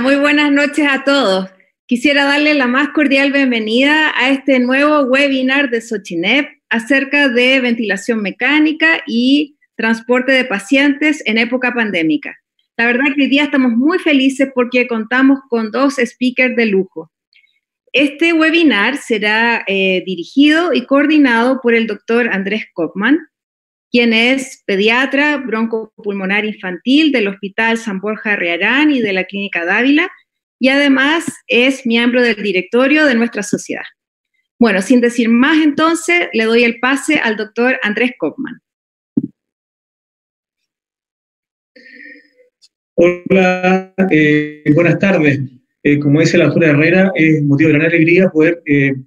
Hola, muy buenas noches a todos. Quisiera darle la más cordial bienvenida a este nuevo webinar de Sochinep acerca de ventilación mecánica y transporte de pacientes en época pandémica. La verdad que hoy día estamos muy felices porque contamos con dos speakers de lujo. Este webinar será dirigido y coordinado por el doctor Andrés Koppmann, quien es pediatra broncopulmonar infantil del Hospital San Borja Arriarán y de la Clínica Dávila, y además es miembro del directorio de nuestra sociedad. Bueno, sin decir más entonces, le doy el pase al doctor Andrés Koppmann. Hola, buenas tardes. Como dice la doctora Herrera, es motivo de gran alegría poder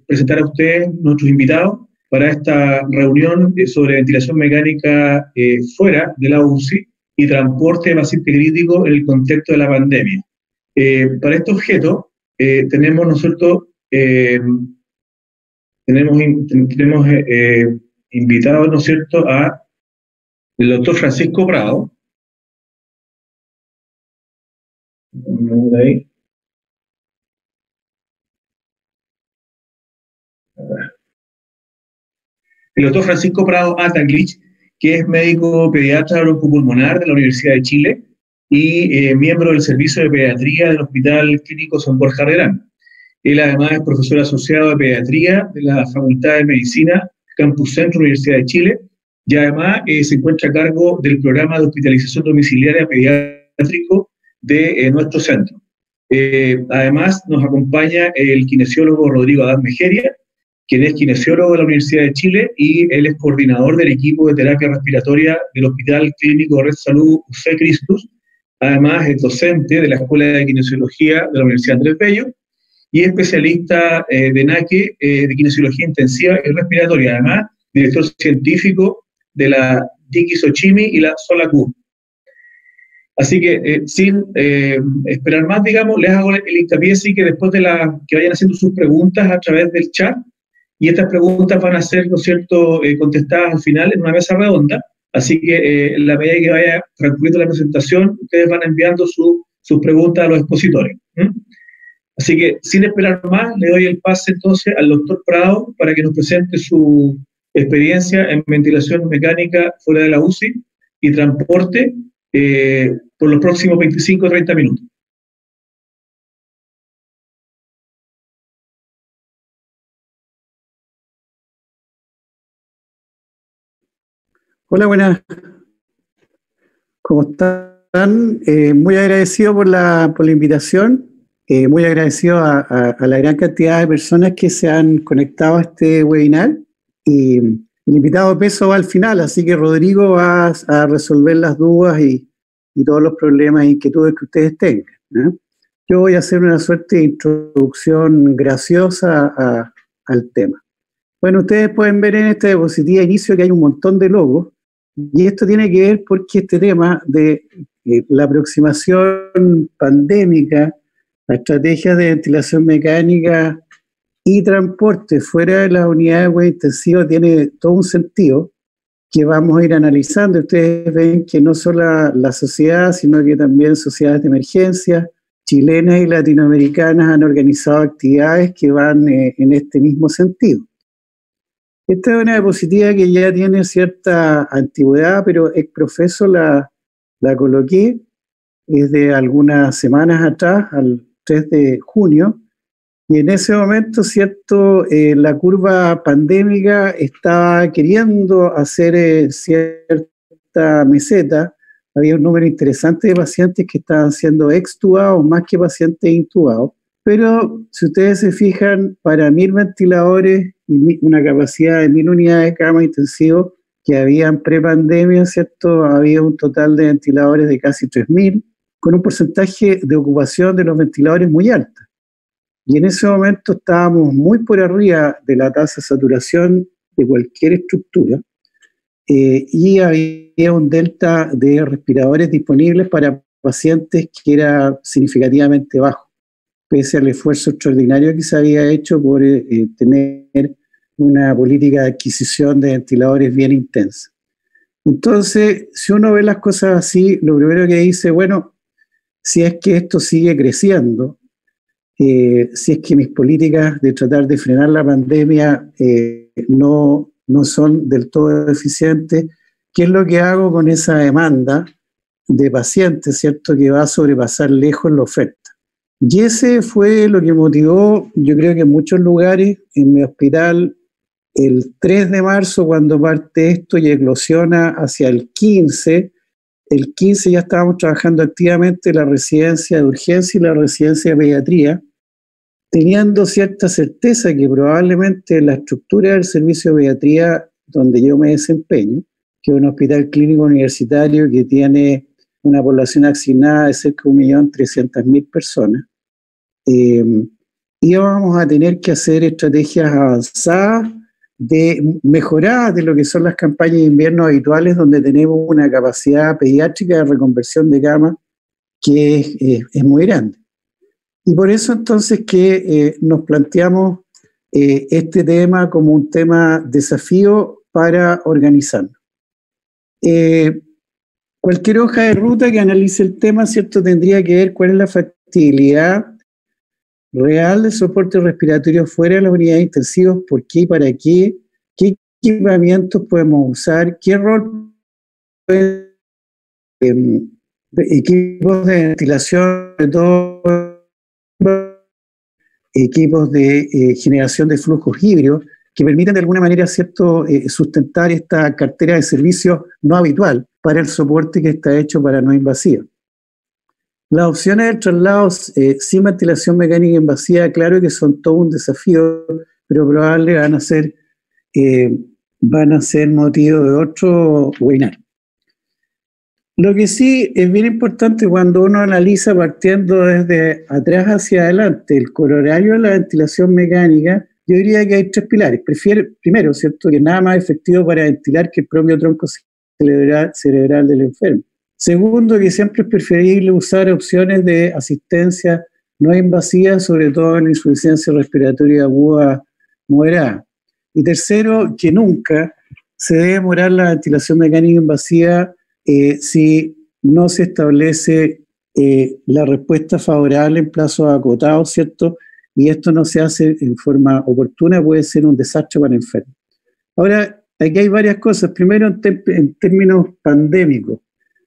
presentar a ustedes nuestros invitados para esta reunión sobre ventilación mecánica fuera de la UCI y transporte de paciente crítico en el contexto de la pandemia. Para este objeto tenemos nosotros invitados, ¿no es cierto?, a el doctor Francisco Prado. Ahí. El doctor Francisco Prado Atanglich, que es médico pediatra broncopulmonar de la Universidad de Chile y miembro del Servicio de Pediatría del Hospital Clínico San Borja Arderán. Él además es profesor asociado de Pediatría de la Facultad de Medicina, Campus Centro, Universidad de Chile, y además se encuentra a cargo del programa de hospitalización domiciliaria pediátrico de nuestro centro. Además, nos acompaña el kinesiólogo Rodrigo Adán Mejeria, quien es kinesiólogo de la Universidad de Chile y él es coordinador del equipo de terapia respiratoria del Hospital Clínico Red Salud UC Cristus. Además, es docente de la Escuela de Kinesiología de la Universidad de Andrés Bello y especialista de NACI, de Kinesiología Intensiva y Respiratoria. Además, director científico de la Diki Sochimi y la Solacu. Así que, sin esperar más, digamos, les hago el hincapié, así que después de que vayan haciendo sus preguntas a través del chat, y estas preguntas van a ser, ¿no es cierto?, contestadas al final en una mesa redonda, así que en la medida que vaya transcurriendo la presentación, ustedes van enviando sus preguntas a los expositores. Así que, sin esperar más, le doy el pase entonces al doctor Prado para que nos presente su experiencia en ventilación mecánica fuera de la UCI y transporte, por los próximos 25 o 30 minutos. Hola, buenas. ¿Cómo están? Muy agradecido por la invitación, muy agradecido a la gran cantidad de personas que se han conectado a este webinar y el invitado peso va al final, así que Rodrigo va a resolver las dudas y todos los problemas e inquietudes que ustedes tengan, ¿no? Yo voy a hacer una suerte de introducción graciosa al tema. Bueno, ustedes pueden ver en esta diapositiva de inicio que hay un montón de logos, y esto tiene que ver porque este tema de la aproximación pandémica a estrategias de ventilación mecánica y transporte fuera de las unidades de cuidado intensivo tiene todo un sentido que vamos a ir analizando. Ustedes ven que no solo la sociedad, sino que también sociedades de emergencia chilenas y latinoamericanas han organizado actividades que van en este mismo sentido. Esta es una diapositiva que ya tiene cierta antigüedad, pero ex profeso la coloqué desde algunas semanas atrás, al 3 de junio, y en ese momento, ¿cierto?, la curva pandémica estaba queriendo hacer cierta meseta. Había un número interesante de pacientes que estaban siendo extubados, más que pacientes intubados. Pero si ustedes se fijan, para 1000 ventiladores y una capacidad de 1000 unidades de cama intensivo que habían prepandemia, ¿cierto?, había un total de ventiladores de casi 3000, con un porcentaje de ocupación de los ventiladores muy alto. Y en ese momento estábamos muy por arriba de la tasa de saturación de cualquier estructura y había un delta de respiradores disponibles para pacientes que era significativamente bajo, pese al esfuerzo extraordinario que se había hecho por tener una política de adquisición de ventiladores bien intensa. Entonces, si uno ve las cosas así, lo primero que dice, bueno, si es que esto sigue creciendo, si es que mis políticas de tratar de frenar la pandemia no son del todo eficientes, ¿qué es lo que hago con esa demanda de pacientes, cierto, que va a sobrepasar lejos la oferta? Y ese fue lo que motivó, yo creo que en muchos lugares, en mi hospital, el 3 de marzo, cuando parte esto y eclosiona hacia el 15, el 15 ya estábamos trabajando activamente la residencia de urgencia y la residencia de pediatría, teniendo cierta certeza que probablemente la estructura del servicio de pediatría donde yo me desempeño, que es un hospital clínico universitario que tiene una población asignada de cerca de 1.300.000 personas, íbamos a tener que hacer estrategias avanzadas, mejoradas de lo que son las campañas de invierno habituales, donde tenemos una capacidad pediátrica de reconversión de cama que es muy grande. Y por eso entonces que nos planteamos este tema como un tema desafío para organizarnos. Cualquier hoja de ruta que analice el tema, ¿cierto?, tendría que ver cuál es la factibilidad real de soporte respiratorio fuera de las unidades intensivas, por qué y para qué, qué equipamientos podemos usar, qué rol pueden equipos de ventilación, sobre todo equipos de generación de flujos híbridos, que permitan de alguna manera, ¿cierto?, sustentar esta cartera de servicios no habitual para el soporte que está hecho para no invasiva. Las opciones de traslados sin ventilación mecánica invasiva, claro que son todo un desafío, pero probablemente van a ser motivo de otro webinar. Lo que sí es bien importante cuando uno analiza partiendo desde atrás hacia adelante el corolario de la ventilación mecánica, yo diría que hay tres pilares. Primero, ¿cierto?, que nada más efectivo para ventilar que el propio tronco cerebral del enfermo. Segundo, que siempre es preferible usar opciones de asistencia no invasiva, sobre todo en la insuficiencia respiratoria aguda moderada. Y tercero, que nunca se debe demorar la ventilación mecánica invasiva si no se establece la respuesta favorable en plazos acotados, ¿cierto? Y esto no se hace en forma oportuna, puede ser un desastre para el enfermo. Ahora, aquí hay varias cosas. Primero, en términos pandémicos.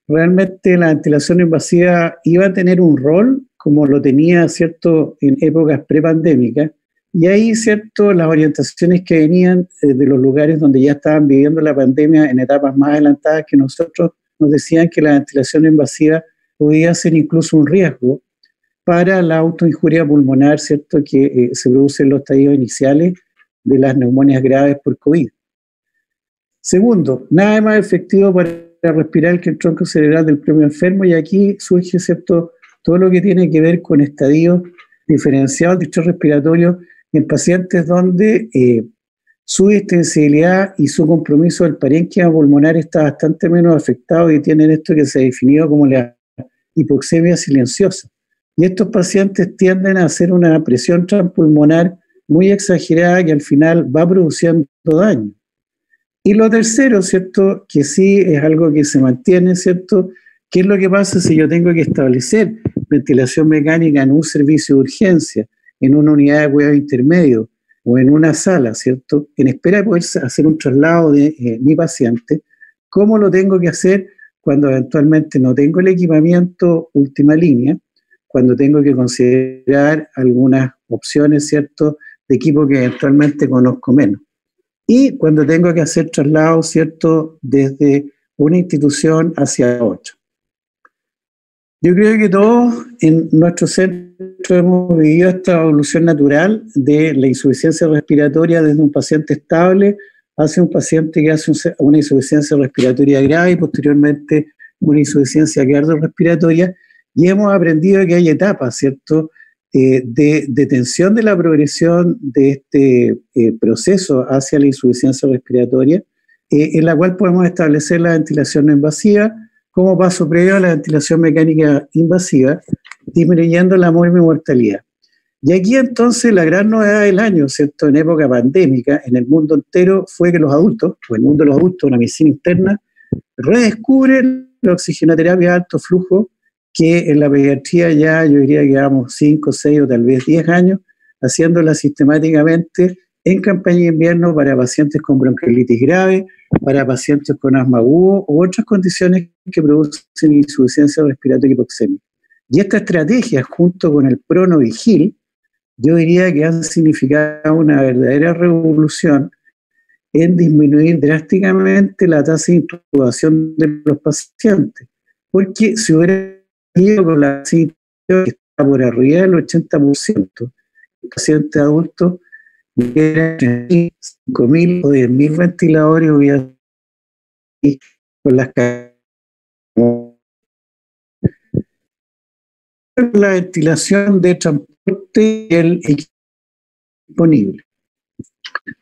Realmente la ventilación invasiva iba a tener un rol, como lo tenía, ¿cierto?, en épocas prepandémicas, y ahí, ¿cierto?, las orientaciones que venían de los lugares donde ya estaban viviendo la pandemia en etapas más adelantadas que nosotros, nos decían que la ventilación invasiva podía ser incluso un riesgo para la autoinjuria pulmonar, ¿cierto?, que se produce en los estadios iniciales de las neumonias graves por COVID. Segundo, nada más efectivo para respirar que el tronco cerebral del propio enfermo, y aquí surge, ¿cierto?, todo lo que tiene que ver con estadios diferenciados de estrés respiratorio en pacientes donde su extensibilidad y su compromiso del parénquima pulmonar está bastante menos afectado y tienen esto que se ha definido como la hipoxemia silenciosa. Y estos pacientes tienden a hacer una presión transpulmonar muy exagerada que al final va produciendo daño. Y lo tercero, ¿cierto?, que sí es algo que se mantiene, ¿cierto?, ¿qué es lo que pasa si yo tengo que establecer ventilación mecánica en un servicio de urgencia, en una unidad de cuidado intermedio o en una sala, ¿cierto?, en espera de poder hacer un traslado de mi paciente? ¿Cómo lo tengo que hacer cuando eventualmente no tengo el equipamiento última línea, cuando tengo que considerar algunas opciones, ¿cierto?, de equipo que eventualmente conozco menos? Y cuando tengo que hacer traslados, ¿cierto?, desde una institución hacia otra. Yo creo que todos en nuestro centro hemos vivido esta evolución natural de la insuficiencia respiratoria desde un paciente estable hacia un paciente que hace una insuficiencia respiratoria grave y posteriormente una insuficiencia cardiorrespiratoria. Y hemos aprendido que hay etapas, ¿cierto?, de detención de la progresión de este proceso hacia la insuficiencia respiratoria, en la cual podemos establecer la ventilación no invasiva como paso previo a la ventilación mecánica invasiva, disminuyendo la mortalidad. Y aquí entonces la gran novedad del año, ¿cierto?, en época pandémica, en el mundo entero, fue que los adultos, o el mundo de los adultos, una medicina interna, redescubre la oxigenoterapia de alto flujo que en la pediatría ya yo diría que llevamos 5, 6 o tal vez 10 años haciéndola sistemáticamente en campaña de invierno para pacientes con bronquiolitis grave, para pacientes con asma agudo u otras condiciones que producen insuficiencia respiratoria hipoxémica. Y esta estrategia, junto con el PronoVigil, yo diría que han significado una verdadera revolución en disminuir drásticamente la tasa de intubación de los pacientes. Porque si hubiera ido con la tasa que está por arriba del 80%, el paciente adulto hubiera 5.000 o 10.000 ventiladores, hubiera con las la ventilación de transporte y el equipo disponible.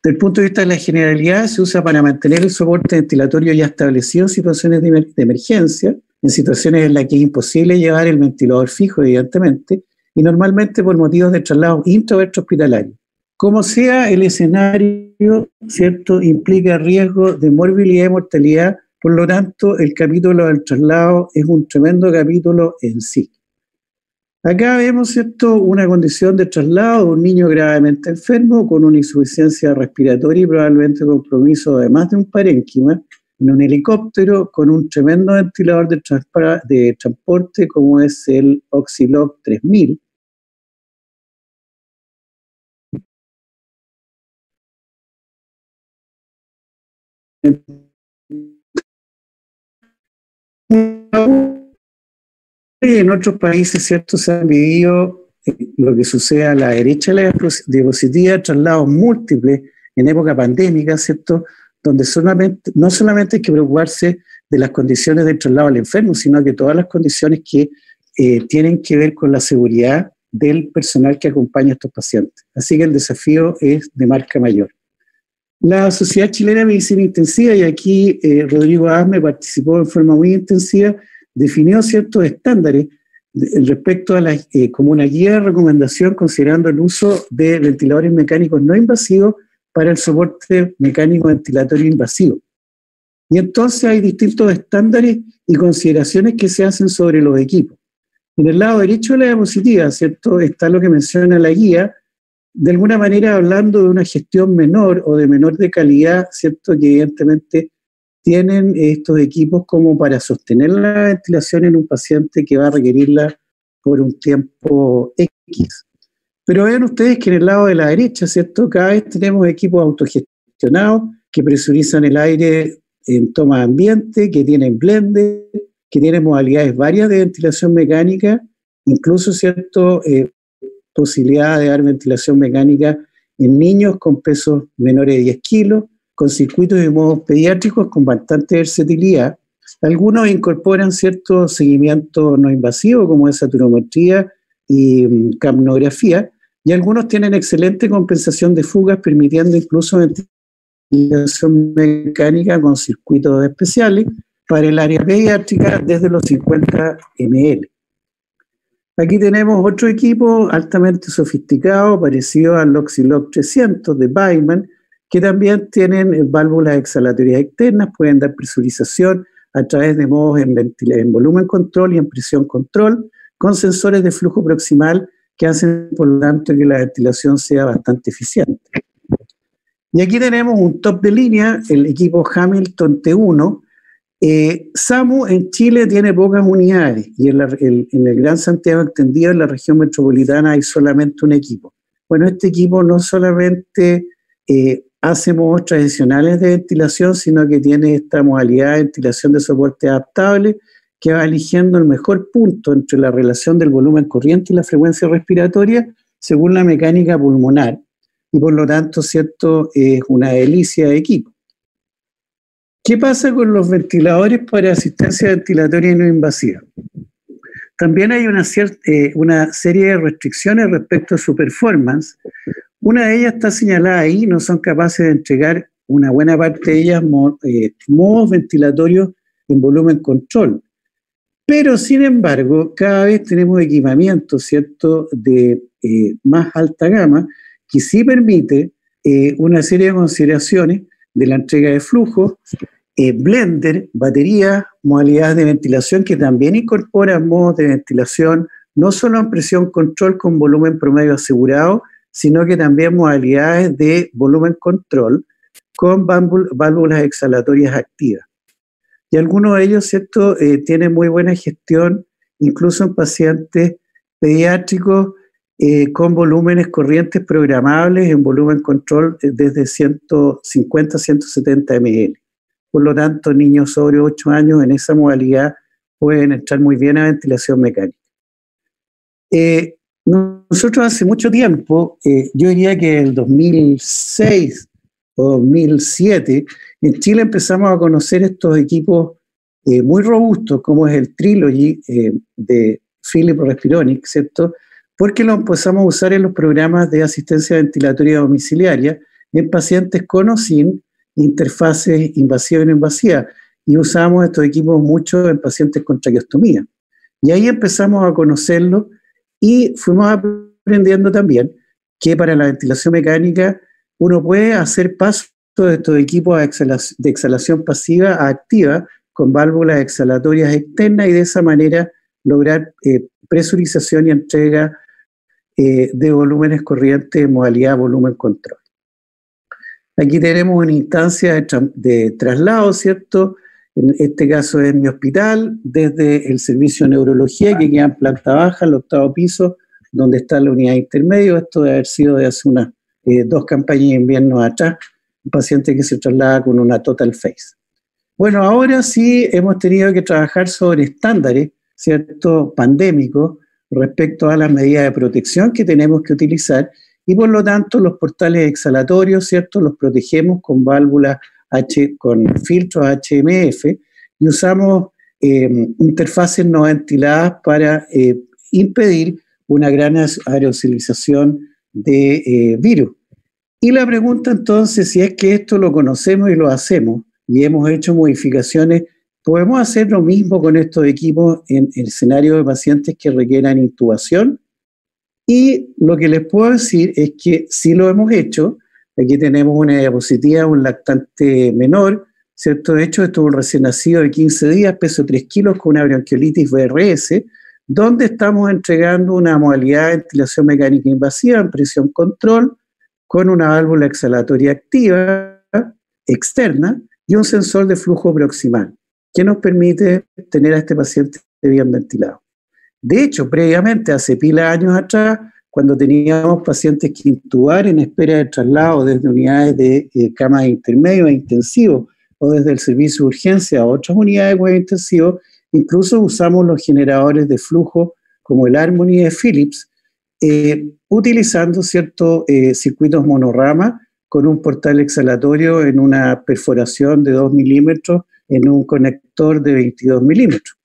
Desde el punto de vista de la generalidad, se usa para mantener el soporte ventilatorio ya establecido en situaciones de emergencia, en situaciones en las que es imposible llevar el ventilador fijo, evidentemente, y normalmente por motivos de traslado intrahospitalario. Como sea el escenario, ¿cierto?, implica riesgo de morbilidad y mortalidad, por lo tanto, el capítulo del traslado es un tremendo capítulo en sí. Acá vemos, ¿cierto?, una condición de traslado de un niño gravemente enfermo con una insuficiencia respiratoria y probablemente compromiso además de un parénquima en un helicóptero con un tremendo ventilador de transporte como es el Oxylog 3000. En otros países, ¿cierto?, se han vivido lo que sucede a la derecha de la diapositiva, traslados múltiples en época pandémica, ¿cierto?, donde no solamente hay que preocuparse de las condiciones del traslado al enfermo, sino que todas las condiciones que tienen que ver con la seguridad del personal que acompaña a estos pacientes. Así que el desafío es de marca mayor. La Sociedad Chilena de Medicina Intensiva, y aquí Rodrigo Adán Mejeria participó en forma muy intensiva, definió ciertos estándares respecto a las como una guía de recomendación considerando el uso de ventiladores mecánicos no invasivos para el soporte mecánico ventilatorio invasivo. Y entonces hay distintos estándares y consideraciones que se hacen sobre los equipos. En el lado derecho de la diapositiva, ¿cierto?, está lo que menciona la guía, de alguna manera hablando de una gestión menor o de menor de calidad, ¿cierto?, que evidentemente tienen estos equipos como para sostener la ventilación en un paciente que va a requerirla por un tiempo X. Pero vean ustedes que en el lado de la derecha, ¿cierto?, cada vez tenemos equipos autogestionados que presurizan el aire en toma de ambiente, que tienen blende, que tienen modalidades varias de ventilación mecánica, incluso, ¿cierto?, posibilidad de dar ventilación mecánica en niños con pesos menores de 10 kilos, con circuitos de modos pediátricos con bastante versatilidad. Algunos incorporan cierto seguimiento no invasivo como es saturometría y capnografía, y algunos tienen excelente compensación de fugas permitiendo incluso ventilación mecánica con circuitos especiales para el área pediátrica desde los 50 ml. Aquí tenemos otro equipo altamente sofisticado parecido al Oxylog 300 de Byman, que también tienen válvulas exhalatorias externas, pueden dar presurización a través de modos en volumen control y en presión control, con sensores de flujo proximal que hacen, por lo tanto, que la ventilación sea bastante eficiente. Y aquí tenemos un top de línea, el equipo Hamilton T1. SAMU en Chile tiene pocas unidades, y en el Gran Santiago extendido, en la región metropolitana, hay solamente un equipo. Bueno, este equipo no solamente hace modos tradicionales de ventilación, sino que tiene esta modalidad de ventilación de soporte adaptable que va eligiendo el mejor punto entre la relación del volumen corriente y la frecuencia respiratoria según la mecánica pulmonar, y por lo tanto, ¿cierto?, es una delicia de equipo. ¿Qué pasa con los ventiladores para asistencia ventilatoria no invasiva? También hay una serie de restricciones respecto a su performance. Una de ellas está señalada ahí, no son capaces de entregar una buena parte de ellas modos ventilatorios en volumen control. Pero, sin embargo, cada vez tenemos equipamiento, ¿cierto?, de más alta gama, que sí permite una serie de consideraciones de la entrega de flujo, blender, batería, modalidades de ventilación que también incorporan modos de ventilación, no solo en presión control con volumen promedio asegurado, sino que también modalidades de volumen control con válvulas exhalatorias activas. Y algunos de ellos, ¿cierto?, tienen muy buena gestión, incluso en pacientes pediátricos con volúmenes corrientes programables en volumen control desde 150 a 170 ml. Por lo tanto, niños sobre 8 años en esa modalidad pueden entrar muy bien a ventilación mecánica. Nosotros hace mucho tiempo, yo diría que en el 2006 o 2007, en Chile empezamos a conocer estos equipos muy robustos, como es el Trilogy de Philips Respironics, ¿cierto? Porque lo empezamos a usar en los programas de asistencia ventilatoria domiciliaria en pacientes con o sin interfaces invasivas y no invasivas, y usamos estos equipos mucho en pacientes con traqueostomía. Y ahí empezamos a conocerlo y fuimos aprendiendo también que para la ventilación mecánica uno puede hacer paso de estos equipos de exhalación pasiva a activa con válvulas exhalatorias externas y de esa manera lograr presurización y entrega de volúmenes corrientes en modalidad volumen control. Aquí tenemos una instancia de traslado, ¿cierto? En este caso es mi hospital, desde el servicio de neurología que queda en planta baja, el octavo piso, donde está la unidad intermedia. Esto debe haber sido de hace unas 2 campañas de invierno atrás, un paciente que se traslada con una total face. Bueno, ahora sí hemos tenido que trabajar sobre estándares, ¿cierto?, pandémicos respecto a las medidas de protección que tenemos que utilizar, y por lo tanto los portales exhalatorios, ¿cierto?, los protegemos con válvulas, con filtros HMF, y usamos interfaces no ventiladas para impedir una gran aerosolización de virus. Y la pregunta entonces, si es que esto lo conocemos y lo hacemos, y hemos hecho modificaciones, ¿podemos hacer lo mismo con estos equipos en el escenario de pacientes que requieran intubación? Y lo que les puedo decir es que sí lo hemos hecho. Aquí tenemos una diapositiva, un lactante menor, ¿cierto? De hecho, esto es un recién nacido de 15 días, peso 3 kilos, con una bronquiolitis VRS, donde estamos entregando una modalidad de ventilación mecánica invasiva en presión control, con una válvula exhalatoria activa, externa, y un sensor de flujo proximal, que nos permite tener a este paciente bien ventilado. De hecho, previamente, hace pila de años atrás, cuando teníamos pacientes que intubar en espera de traslado desde unidades de camas intermedio e intensivo o desde el servicio de urgencia a otras unidades de cuidado intensivo, incluso usamos los generadores de flujo como el Harmony de Philips, utilizando ciertos circuitos monorama con un portal exhalatorio en una perforación de 2 milímetros en un conector de 22 milímetros.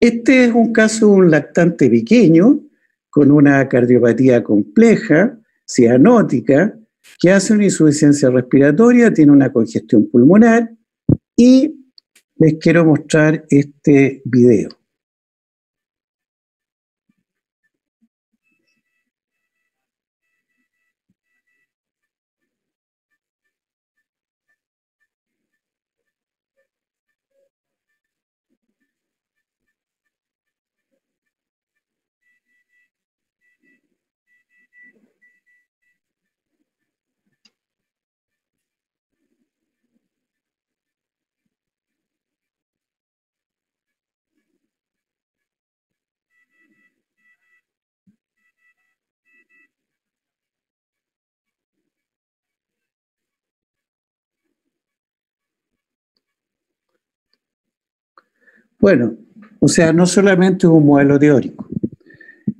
Este es un caso de un lactante pequeño, con una cardiopatía compleja, cianótica, que hace una insuficiencia respiratoria, tiene una congestión pulmonar, y les quiero mostrar este video. Bueno, o sea, no solamente es un modelo teórico.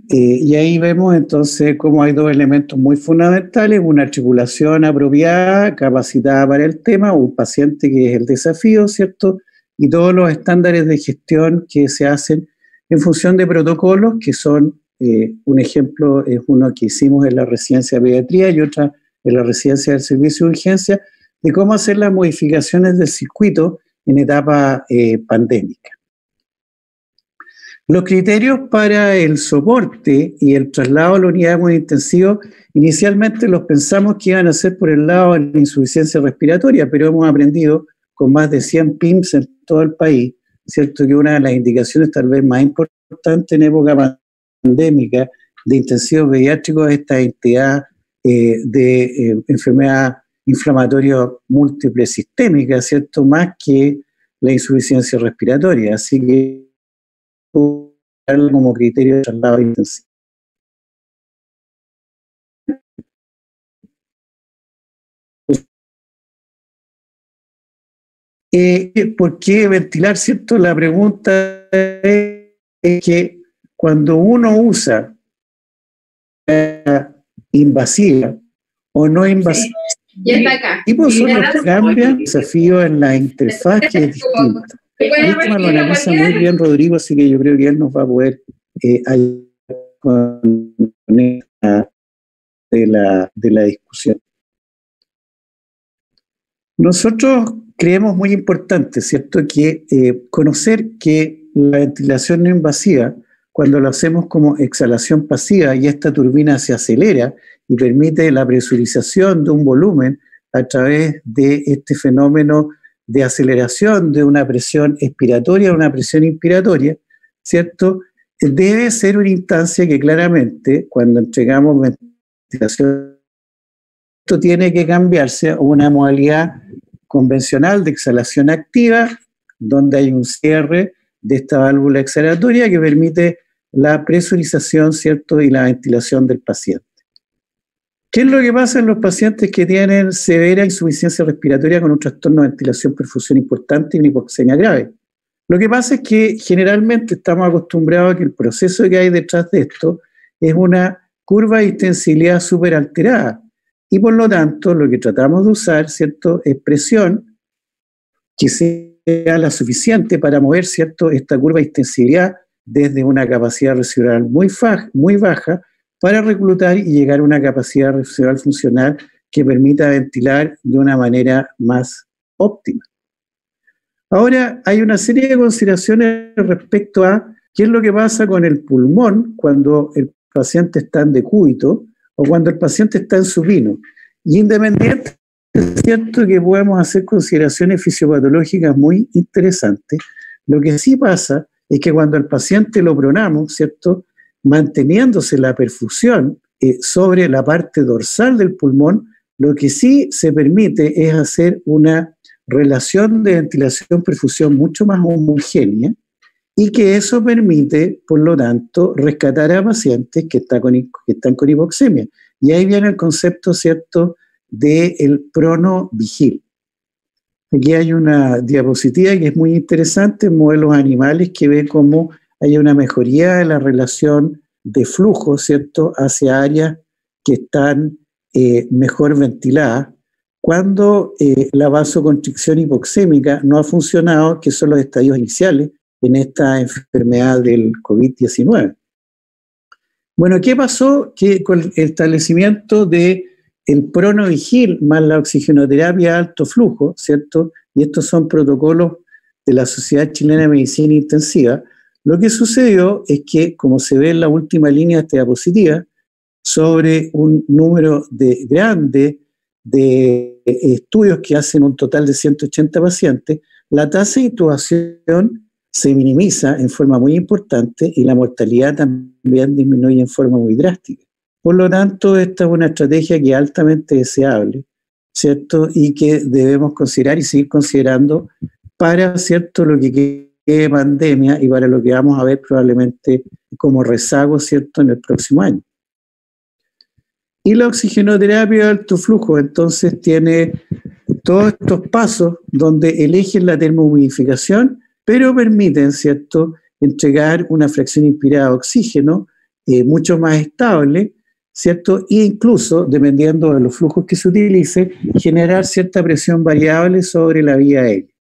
Y ahí vemos entonces cómo hay dos elementos muy fundamentales, una articulación apropiada, capacitada para el tema, un paciente que es el desafío, ¿cierto? Y todos los estándares de gestión que se hacen en función de protocolos, que son, un ejemplo es uno que hicimos en la residencia de pediatría y otra en la residencia del servicio de urgencia, de cómo hacer las modificaciones del circuito en etapa pandémica. Los criterios para el soporte y el traslado a la unidad muy intensiva, inicialmente los pensamos que iban a ser por el lado de la insuficiencia respiratoria, pero hemos aprendido con más de 100 PIMS en todo el país, cierto que una de las indicaciones tal vez más importantes en época pandémica de intensivos pediátricos es esta entidad de enfermedad inflamatoria múltiple sistémica, ¿cierto? Más que la insuficiencia respiratoria, así que como criterio de traslado intensivo. ¿Por qué ventilar? ¿Cierto? La pregunta es que cuando uno usa invasiva o no invasiva, tipos son los que cambian, desafío en la interfaz que es distinta. El tema lo analiza muy bien Rodrigo, así que yo creo que él nos va a poder ayudar con esta de la discusión. Nosotros creemos muy importante, ¿cierto?, que conocer que la ventilación no invasiva, cuando lo hacemos como exhalación pasiva y esta turbina se acelera y permite la presurización de un volumen a través de este fenómeno de aceleración de una presión expiratoria a una presión inspiratoria, ¿cierto?, debe ser una instancia que claramente cuando entregamos ventilación esto tiene que cambiarse a una modalidad convencional de exhalación activa, donde hay un cierre de esta válvula exhalatoria que permite la presurización, ¿cierto?, y la ventilación del paciente. ¿Qué es lo que pasa en los pacientes que tienen severa insuficiencia respiratoria con un trastorno de ventilación-perfusión importante y una hipoxemia grave? Lo que pasa es que generalmente estamos acostumbrados a que el proceso que hay detrás de esto es una curva de intensidad súper alterada. Y por lo tanto, lo que tratamos de usar, ¿cierto?, es presión que sea la suficiente para mover, ¿cierto?, esta curva de intensidad desde una capacidad residual muy baja para reclutar y llegar a una capacidad residual funcional que permita ventilar de una manera más óptima. Ahora, hay una serie de consideraciones respecto a qué es lo que pasa con el pulmón cuando el paciente está en decúbito, o cuando el paciente está en supino. Y independiente, es cierto que podemos hacer consideraciones fisiopatológicas muy interesantes. Lo que sí pasa es que cuando el paciente lo pronamos, ¿cierto?, manteniéndose la perfusión sobre la parte dorsal del pulmón, lo que sí se permite es hacer una relación de ventilación-perfusión mucho más homogénea y que eso permite, por lo tanto, rescatar a pacientes que están con hipoxemia. Y ahí viene el concepto, ¿cierto?, del prono-vigil. Aquí hay una diapositiva que es muy interesante, modelos animales, que ve cómo hay una mejoría de la relación de flujo, ¿cierto?, hacia áreas que están mejor ventiladas. Cuando la vasoconstricción hipoxémica no ha funcionado, que son los estadios iniciales, en esta enfermedad del COVID-19. Bueno, ¿qué pasó? Que con el establecimiento del prono-vigil más la oxigenoterapia a alto flujo, ¿cierto? Y estos son protocolos de la Sociedad Chilena de Medicina Intensiva, lo que sucedió es que, como se ve en la última línea de esta diapositiva, sobre un número grande de estudios que hacen un total de 180 pacientes, la tasa de intubación se minimiza en forma muy importante y la mortalidad también disminuye en forma muy drástica. Por lo tanto, esta es una estrategia que es altamente deseable, ¿cierto?, y que debemos considerar y seguir considerando para, ¿cierto?, lo que quede pandemia y para lo que vamos a ver probablemente como rezago, ¿cierto?, en el próximo año. Y la oxigenoterapia de alto flujo, entonces, tiene todos estos pasos donde eligen la termohumidificación, pero permiten, ¿cierto?, entregar una fracción inspirada de oxígeno mucho más estable, ¿cierto?, e incluso, dependiendo de los flujos que se utilice, generar cierta presión variable sobre la vía aérea.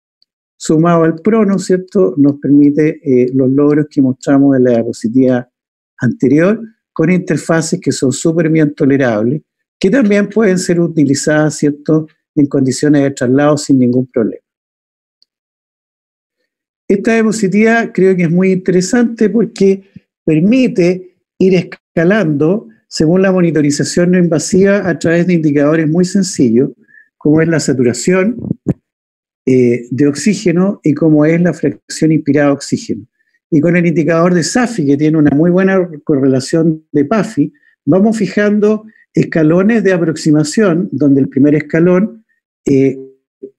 Sumado al prono, ¿cierto?, nos permite los logros que mostramos en la diapositiva anterior, con interfaces que son súper bien tolerables, que también pueden ser utilizadas, ¿cierto?, en condiciones de traslado sin ningún problema. Esta diapositiva creo que es muy interesante porque permite ir escalando según la monitorización no invasiva a través de indicadores muy sencillos, como es la saturación, de oxígeno y cómo es la fracción inspirada a oxígeno. Y con el indicador de SAFI, que tiene una muy buena correlación de PAFI, vamos fijando escalones de aproximación, donde el primer escalón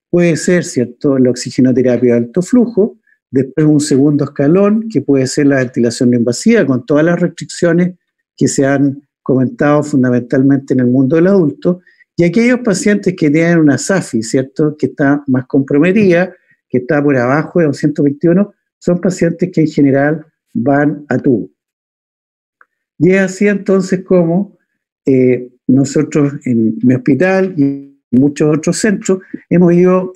puede ser, ¿cierto?, la oxigenoterapia de alto flujo, después un segundo escalón, que puede ser la ventilación no invasiva, con todas las restricciones que se han comentado fundamentalmente en el mundo del adulto, y aquellos pacientes que tienen una SAFI, ¿cierto?, que está más comprometida, que está por abajo de 221, son pacientes que en general van a tubo. Y es así entonces como nosotros en mi hospital y en muchos otros centros hemos ido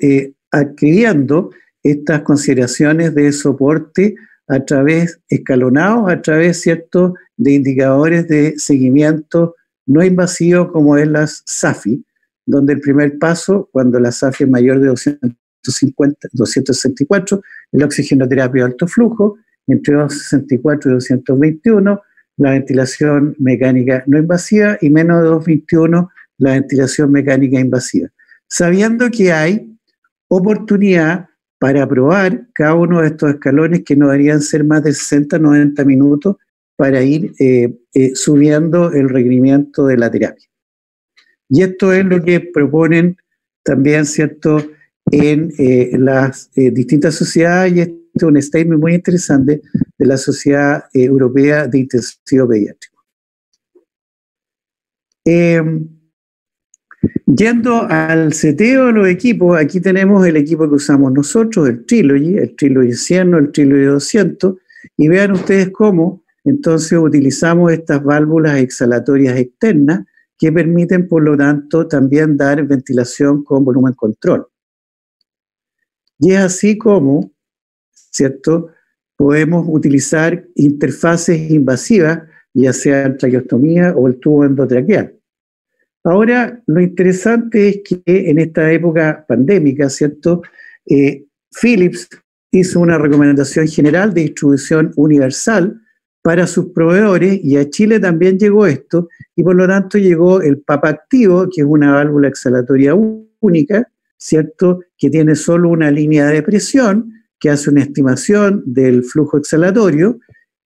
adquiriendo estas consideraciones de soporte a través escalonados, a través, ¿cierto?, de indicadores de seguimiento no invasivo como es las SAFI, donde el primer paso, cuando la SAFI es mayor de 264, el oxigenoterapia de alto flujo, entre 264 y 221, la ventilación mecánica no invasiva, y menos de 221, la ventilación mecánica invasiva. Sabiendo que hay oportunidad para probar cada uno de estos escalones, que no deberían ser más de 60-90 minutos, para ir subiendo el requerimiento de la terapia. Y esto es lo que proponen también, ¿cierto?, en las distintas sociedades, y este es un statement muy interesante de la Sociedad Europea de Intensivo Pediátrico. Yendo al seteo de los equipos, aquí tenemos el equipo que usamos nosotros, el Trilogy 100 o el Trilogy 200, y vean ustedes cómo entonces utilizamos estas válvulas exhalatorias externas que permiten, por lo tanto, también dar ventilación con volumen control. Y es así como, ¿cierto?, podemos utilizar interfaces invasivas, ya sea traqueostomía o el tubo endotraqueal. Ahora, lo interesante es que en esta época pandémica, ¿cierto?, Philips hizo una recomendación general de distribución universal para sus proveedores, y a Chile también llegó esto, y por lo tanto llegó el PAP activo, que es una válvula exhalatoria única, ¿cierto?, que tiene solo una línea de presión, que hace una estimación del flujo exhalatorio,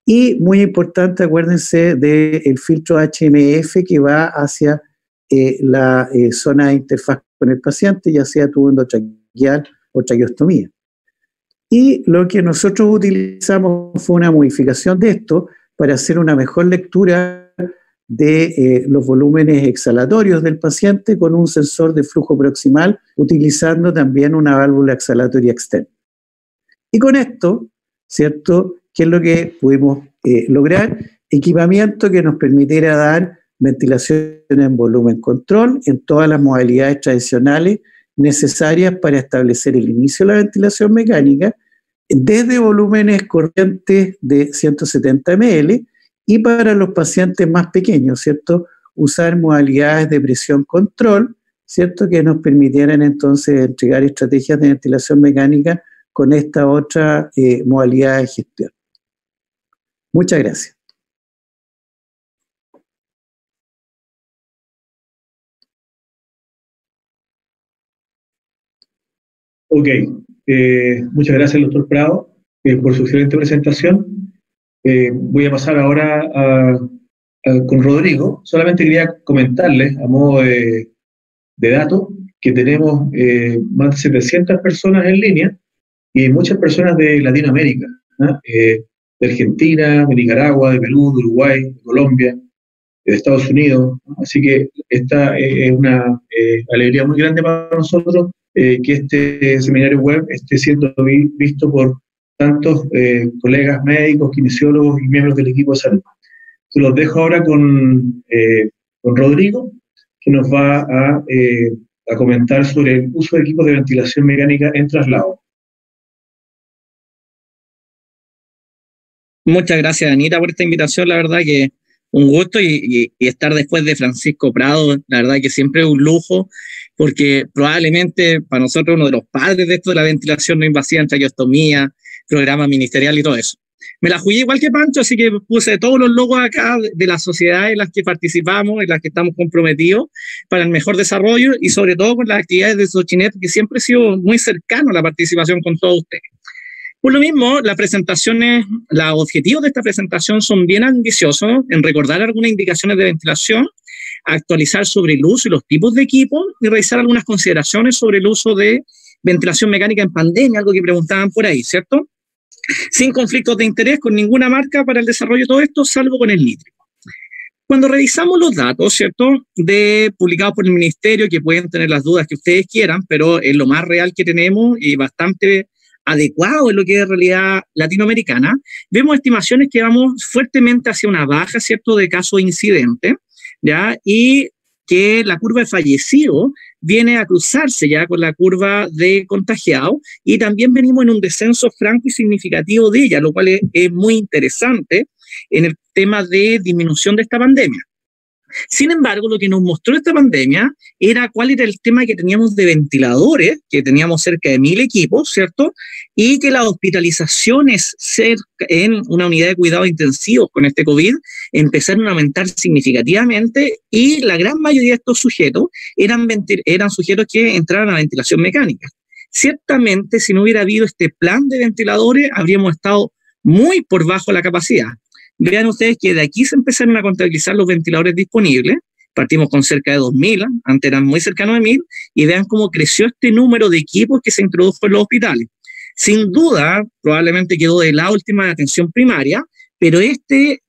y muy importante, acuérdense, del filtro HMF que va hacia la zona de interfaz con el paciente, ya sea tubo endotraqueal o traqueostomía. Y lo que nosotros utilizamos fue una modificación de esto para hacer una mejor lectura de los volúmenes exhalatorios del paciente con un sensor de flujo proximal, utilizando también una válvula exhalatoria externa. Y con esto, ¿cierto?, ¿qué es lo que pudimos lograr? Equipamiento que nos permitiera dar ventilación en volumen control en todas las modalidades tradicionales necesarias para establecer el inicio de la ventilación mecánica, desde volúmenes corrientes de 170 ml, y para los pacientes más pequeños, ¿cierto?, usar modalidades de presión control, ¿cierto?, que nos permitieran entonces entregar estrategias de ventilación mecánica con esta otra modalidad de gestión. Muchas gracias. Ok, muchas gracias, doctor Prado, por su excelente presentación. Voy a pasar ahora con Rodrigo. Solamente quería comentarles, a modo de dato, que tenemos más de 700 personas en línea, y muchas personas de Latinoamérica, ¿no? De Argentina, de Nicaragua, de Perú, de Uruguay, de Colombia, de Estados Unidos, ¿no? Así que esta es una alegría muy grande para nosotros que este seminario web esté siendo visto por tantos colegas médicos, kinesiólogos y miembros del equipo de salud. Se los dejo ahora con Rodrigo, que nos va a comentar sobre el uso de equipos de ventilación mecánica en traslado. Muchas gracias, Anita, por esta invitación. La verdad que un gusto, y estar después de Francisco Prado, la verdad que siempre es un lujo, porque probablemente para nosotros uno de los padres de esto de la ventilación no invasiva en traqueostomía, programa ministerial y todo eso. Me la jugué igual que Pancho, así que puse todos los logos acá de la sociedad en las que participamos, en las que estamos comprometidos para el mejor desarrollo y sobre todo con las actividades de Sochinep, que siempre he sido muy cercano a la participación con todos ustedes. Por lo mismo, las presentaciones, los objetivos de esta presentación son bien ambiciosos en recordar algunas indicaciones de ventilación, actualizar sobre el uso y los tipos de equipo y realizar algunas consideraciones sobre el uso de ventilación mecánica en pandemia, algo que preguntaban por ahí, ¿cierto? Sin conflictos de interés con ninguna marca para el desarrollo de todo esto, salvo con el litrio. Cuando revisamos los datos, ¿cierto?, publicados por el Ministerio, que pueden tener las dudas que ustedes quieran, pero es lo más real que tenemos y bastante adecuado en lo que es realidad latinoamericana, vemos estimaciones que vamos fuertemente hacia una baja, ¿cierto?, de casos incidentes, ¿ya? Y que la curva de fallecidos viene a cruzarse ya con la curva de contagiados y también venimos en un descenso franco y significativo de ella, lo cual es muy interesante en el tema de disminución de esta pandemia. Sin embargo, lo que nos mostró esta pandemia era cuál era el tema que teníamos de ventiladores, que teníamos cerca de 1000 equipos, ¿cierto? Y que las hospitalizaciones en una unidad de cuidados intensivos con este COVID empezaron a aumentar significativamente y la gran mayoría de estos sujetos eran sujetos que entraron a ventilación mecánica. Ciertamente, si no hubiera habido este plan de ventiladores, habríamos estado muy por bajo la capacidad. Vean ustedes que de aquí se empezaron a contabilizar los ventiladores disponibles, partimos con cerca de 2000, antes eran muy cercanos de 1000, y vean cómo creció este número de equipos que se introdujo en los hospitales. Sin duda, probablemente quedó de la última atención primaria, pero este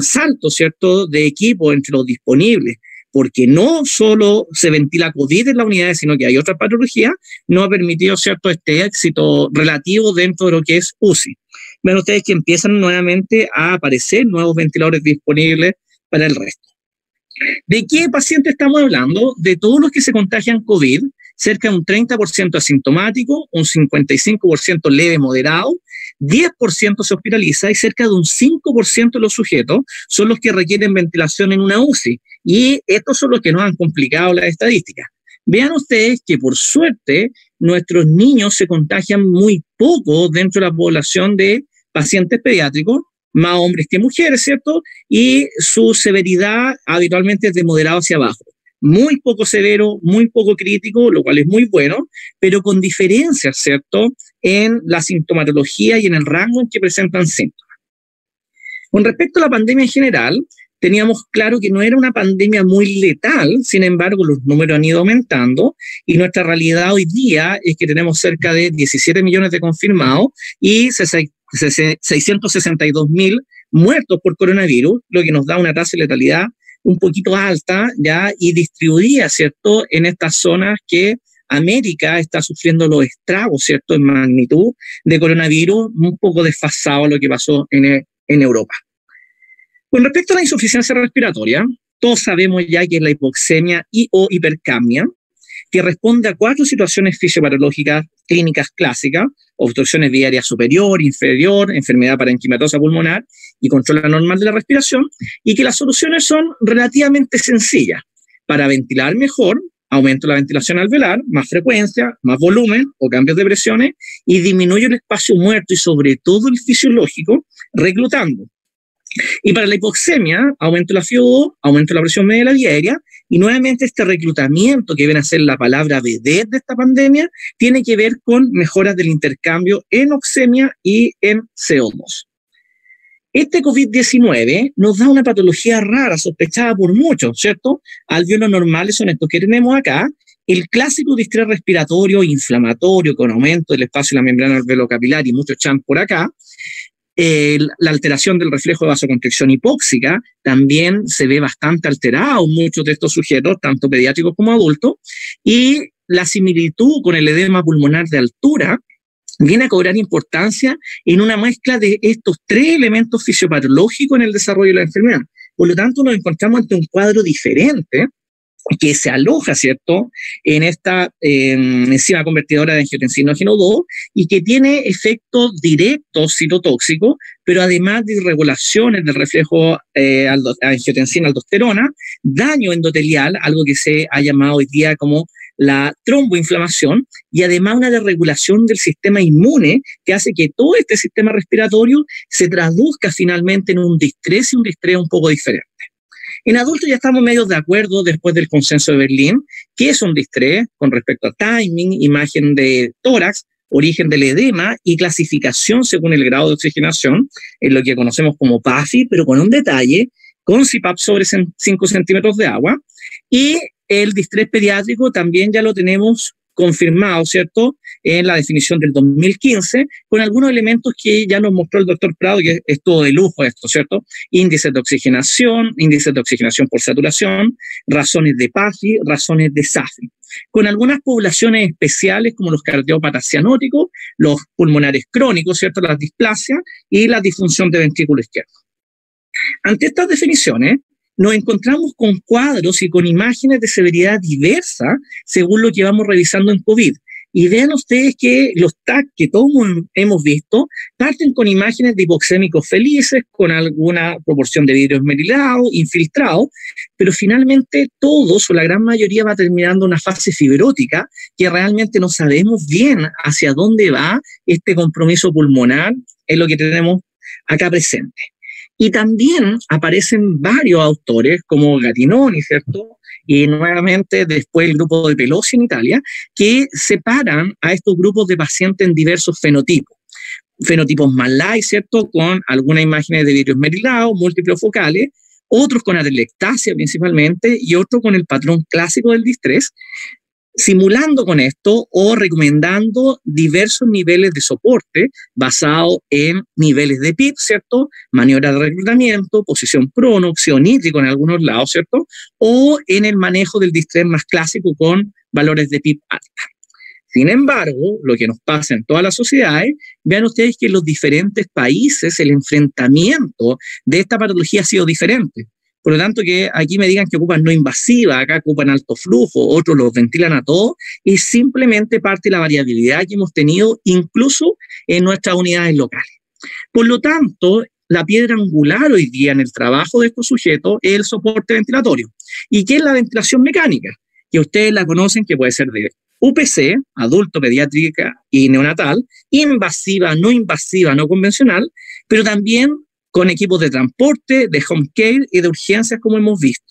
salto, ¿cierto?, de equipos entre los disponibles, porque no solo se ventila COVID en las unidades, sino que hay otras patologías, no ha permitido, ¿cierto?, este éxito relativo dentro de lo que es UCI. Ven ustedes que empiezan nuevamente a aparecer nuevos ventiladores disponibles para el resto. ¿De qué pacientes estamos hablando? De todos los que se contagian COVID, cerca de un 30% asintomático, un 55% leve moderado, 10% se hospitaliza y cerca de un 5% de los sujetos son los que requieren ventilación en una UCI. Y estos son los que nos han complicado las estadísticas. Vean ustedes que por suerte nuestros niños se contagian muy poco dentro de la población de pacientes pediátricos, más hombres que mujeres, ¿cierto? Y su severidad habitualmente es de moderado hacia abajo. Muy poco severo, muy poco crítico, lo cual es muy bueno, pero con diferencias, ¿cierto?, en la sintomatología y en el rango en que presentan síntomas. Con respecto a la pandemia en general, teníamos claro que no era una pandemia muy letal, sin embargo, los números han ido aumentando y nuestra realidad hoy día es que tenemos cerca de 17 millones de confirmados y 662.000 muertos por coronavirus, lo que nos da una tasa de letalidad un poquito alta, ¿ya?, y distribuida, ¿cierto?, en estas zonas que América está sufriendo los estragos, ¿cierto?, en magnitud de coronavirus, un poco desfasado a lo que pasó en Europa. Con respecto a la insuficiencia respiratoria, todos sabemos ya que es la hipoxemia y o hipercapnia, que responde a 4 situaciones fisiopatológicas clínicas clásicas: obstrucciones biliares superior, inferior, enfermedad parenquimatosa pulmonar y control anormal de la respiración, y que las soluciones son relativamente sencillas. Para ventilar mejor, aumento la ventilación alveolar, más frecuencia, más volumen o cambios de presiones, y disminuyo el espacio muerto y sobre todo el fisiológico, reclutando. Y para la hipoxemia, aumento la FiO2, aumento la presión media diaria, y nuevamente este reclutamiento, que viene a ser la palabra vedette de esta pandemia, tiene que ver con mejoras del intercambio en oxemia y en CO2. Este COVID-19 nos da una patología rara, sospechada por muchos, ¿cierto? Alvéolos normales son estos que tenemos acá, el clásico distrés respiratorio inflamatorio con aumento del espacio de la membrana alveolocapilar y muchos champs por acá. La alteración del reflejo de vasoconstricción hipóxica también se ve bastante alterado muchos de estos sujetos, tanto pediátricos como adultos, y la similitud con el edema pulmonar de altura viene a cobrar importancia en una mezcla de estos 3 elementos fisiopatológicos en el desarrollo de la enfermedad. Por lo tanto, nos encontramos ante un cuadro diferente que se aloja, ¿cierto?, en esta enzima convertidora de angiotensinógeno 2 y que tiene efectos directos citotóxicos, pero además de irregulaciones del reflejo angiotensina-aldosterona, daño endotelial, algo que se ha llamado hoy día como la tromboinflamación y además una desregulación del sistema inmune que hace que todo este sistema respiratorio se traduzca finalmente en un distrés y un distrés un poco diferente. En adultos ya estamos medio de acuerdo después del consenso de Berlín, que es un distrés con respecto a timing, imagen de tórax, origen del edema y clasificación según el grado de oxigenación, en lo que conocemos como PAFI, pero con un detalle, con CPAP sobre 5 centímetros de agua. Y el distrés pediátrico también ya lo tenemos confirmado, ¿cierto?, en la definición del 2015, con algunos elementos que ya nos mostró el doctor Prado, que es todo de lujo esto, ¿cierto? Índices de oxigenación por saturación, razones de PAFI, razones de SAFI. Con algunas poblaciones especiales como los cardiópatas cianóticos, los pulmonares crónicos, ¿cierto?, las displasias y la disfunción de ventrículo izquierdo. Ante estas definiciones, nos encontramos con cuadros y con imágenes de severidad diversa según lo que vamos revisando en COVID. Y vean ustedes que los TAC que todos hemos visto parten con imágenes de hipoxémicos felices, con alguna proporción de vidrio esmerilado, infiltrado, pero finalmente todos o la gran mayoría va terminando una fase fibrótica que realmente no sabemos bien hacia dónde va este compromiso pulmonar, es lo que tenemos acá presente. Y también aparecen varios autores, como Gattinoni, ¿cierto?, y nuevamente después el grupo de Pelosi en Italia, que separan a estos grupos de pacientes en diversos fenotipos. Fenotipos más light, ¿cierto?, con algunas imágenes de vidrio esmerilado, múltiples focales, otros con atelectasia principalmente, y otros con el patrón clásico del distrés, simulando con esto o recomendando diversos niveles de soporte basado en niveles de PIP, ¿cierto?, maniobra de reclutamiento, posición prono, opción hídrico en algunos lados, ¿cierto?, o en el manejo del distrés más clásico con valores de PIP alta. Sin embargo, lo que nos pasa en todas las sociedades, vean ustedes que en los diferentes países el enfrentamiento de esta patología ha sido diferente. Por lo tanto, que aquí me digan que ocupan no invasiva, acá ocupan alto flujo, otros los ventilan a todos, es simplemente parte de la variabilidad que hemos tenido incluso en nuestras unidades locales. Por lo tanto, la piedra angular hoy día en el trabajo de estos sujetos es el soporte ventilatorio. ¿Y qué es la ventilación mecánica? Que ustedes la conocen, que puede ser de UPC, adulto, pediátrica y neonatal, invasiva, no convencional, pero también con equipos de transporte, de home care y de urgencias, como hemos visto.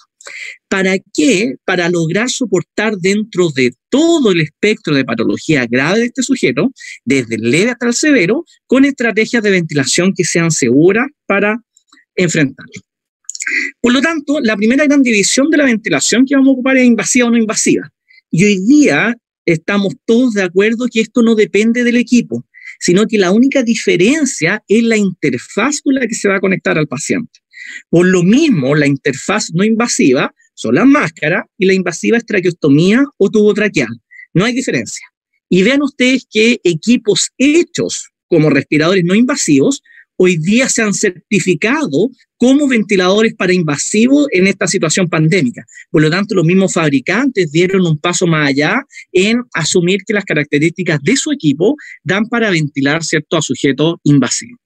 ¿Para qué? Para lograr soportar dentro de todo el espectro de patología grave de este sujeto, desde el leve hasta el severo, con estrategias de ventilación que sean seguras para enfrentarlo. Por lo tanto, la primera gran división de la ventilación que vamos a ocupar es invasiva o no invasiva. Y hoy día estamos todos de acuerdo que esto no depende del equipo, sino que la única diferencia es la interfaz con la que se va a conectar al paciente. Por lo mismo, la interfaz no invasiva son las máscaras y la invasiva es traqueostomía o tubo traqueal. No hay diferencia. Y vean ustedes que equipos hechos como respiradores no invasivos hoy día se han certificado como ventiladores para invasivos en esta situación pandémica. Por lo tanto, los mismos fabricantes dieron un paso más allá en asumir que las características de su equipo dan para ventilar, ¿cierto?, a sujetos invasivos.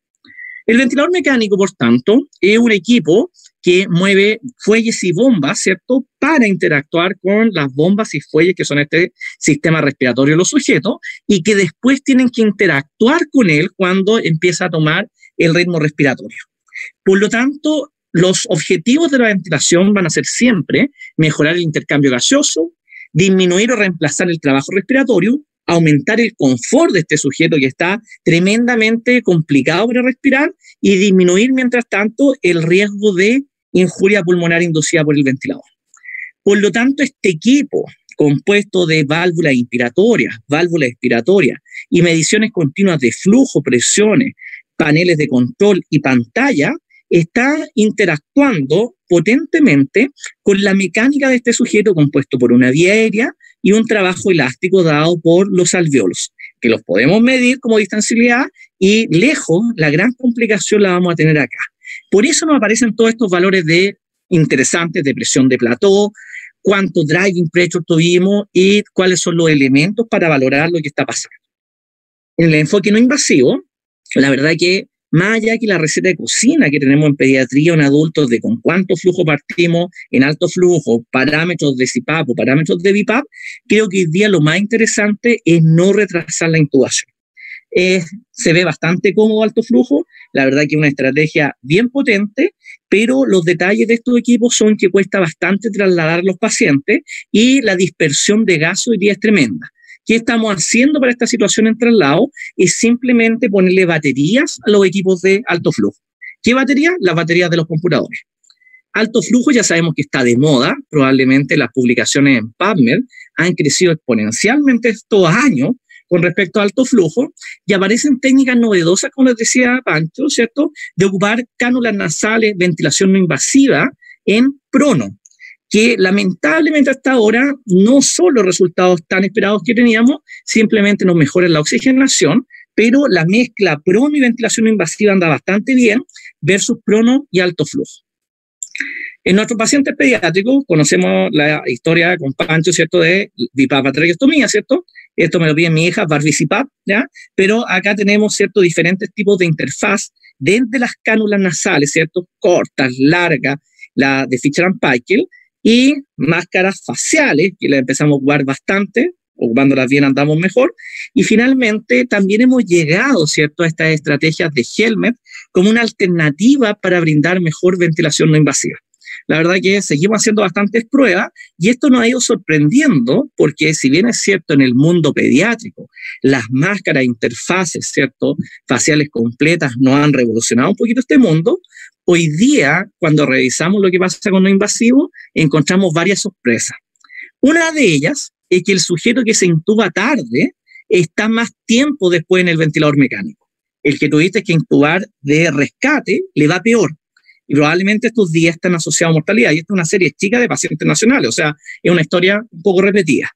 El ventilador mecánico, por tanto, es un equipo que mueve fuelles y bombas, ¿cierto?, para interactuar con las bombas y fuelles que son este sistema respiratorio de los sujetos y que después tienen que interactuar con él cuando empieza a tomar el ritmo respiratorio. Por lo tanto, los objetivos de la ventilación van a ser siempre mejorar el intercambio gaseoso, disminuir o reemplazar el trabajo respiratorio, aumentar el confort de este sujeto que está tremendamente complicado para respirar y disminuir, mientras tanto, el riesgo de injuria pulmonar inducida por el ventilador. Por lo tanto, este equipo, compuesto de válvulas inspiratorias, válvulas expiratorias y mediciones continuas de flujo, presiones, paneles de control y pantalla, está interactuando potentemente con la mecánica de este sujeto compuesto por una vía aérea y un trabajo elástico dado por los alveolos, que los podemos medir como distancialidad y lejos la gran complicación la vamos a tener acá. Por eso nos aparecen todos estos valores interesantes de presión de plató, cuánto driving pressure tuvimos y cuáles son los elementos para valorar lo que está pasando. En el enfoque no invasivo, la verdad que Más allá que la receta de cocina que tenemos en pediatría en adultos de con cuánto flujo partimos, en alto flujo, parámetros de CPAP o parámetros de BiPAP, creo que hoy día lo más interesante es no retrasar la intubación. Se ve bastante cómodo alto flujo, la verdad que es una estrategia bien potente, pero los detalles de estos equipos son que cuesta bastante trasladar los pacientes y la dispersión de gas hoy día es tremenda. ¿Qué estamos haciendo para esta situación en traslado? Es simplemente ponerle baterías a los equipos de alto flujo. ¿Qué baterías? Las baterías de los computadores. Alto flujo ya sabemos que está de moda, probablemente las publicaciones en PubMed han crecido exponencialmente estos años con respecto a alto flujo, y aparecen técnicas novedosas, como les decía Pancho, ¿cierto?, de ocupar cánulas nasales, ventilación no invasiva en prono, que lamentablemente hasta ahora no son los resultados tan esperados que teníamos, simplemente nos mejoran la oxigenación, pero la mezcla prono y ventilación no invasiva anda bastante bien versus prono y alto flujo. En nuestros pacientes pediátricos conocemos la historia con Pancho, ¿cierto?, de bipapatraqueostomía, ¿cierto? Esto me lo pide mi hija, barbicipap, ¿ya? Pero acá tenemos, ¿cierto?, diferentes tipos de interfaz desde las cánulas nasales, ¿cierto?, cortas, largas, la de Fisher-Paykel, y máscaras faciales, que las empezamos a ocupar bastante, ocupándolas bien andamos mejor, y finalmente también hemos llegado, ¿cierto?, a estas estrategias de Helmet como una alternativa para brindar mejor ventilación no invasiva. La verdad que seguimos haciendo bastantes pruebas y esto nos ha ido sorprendiendo porque si bien es cierto en el mundo pediátrico, las máscaras, interfaces, ¿cierto?, faciales completas nos han revolucionado un poquito este mundo, hoy día cuando revisamos lo que pasa con lo invasivo encontramos varias sorpresas. Una de ellas es que el sujeto que se intuba tarde está más tiempo después en el ventilador mecánico. El que tuviste que intubar de rescate le va peor. Y probablemente estos días están asociados a mortalidad. Y esta es una serie chica de pacientes nacionales, o sea, es una historia un poco repetida.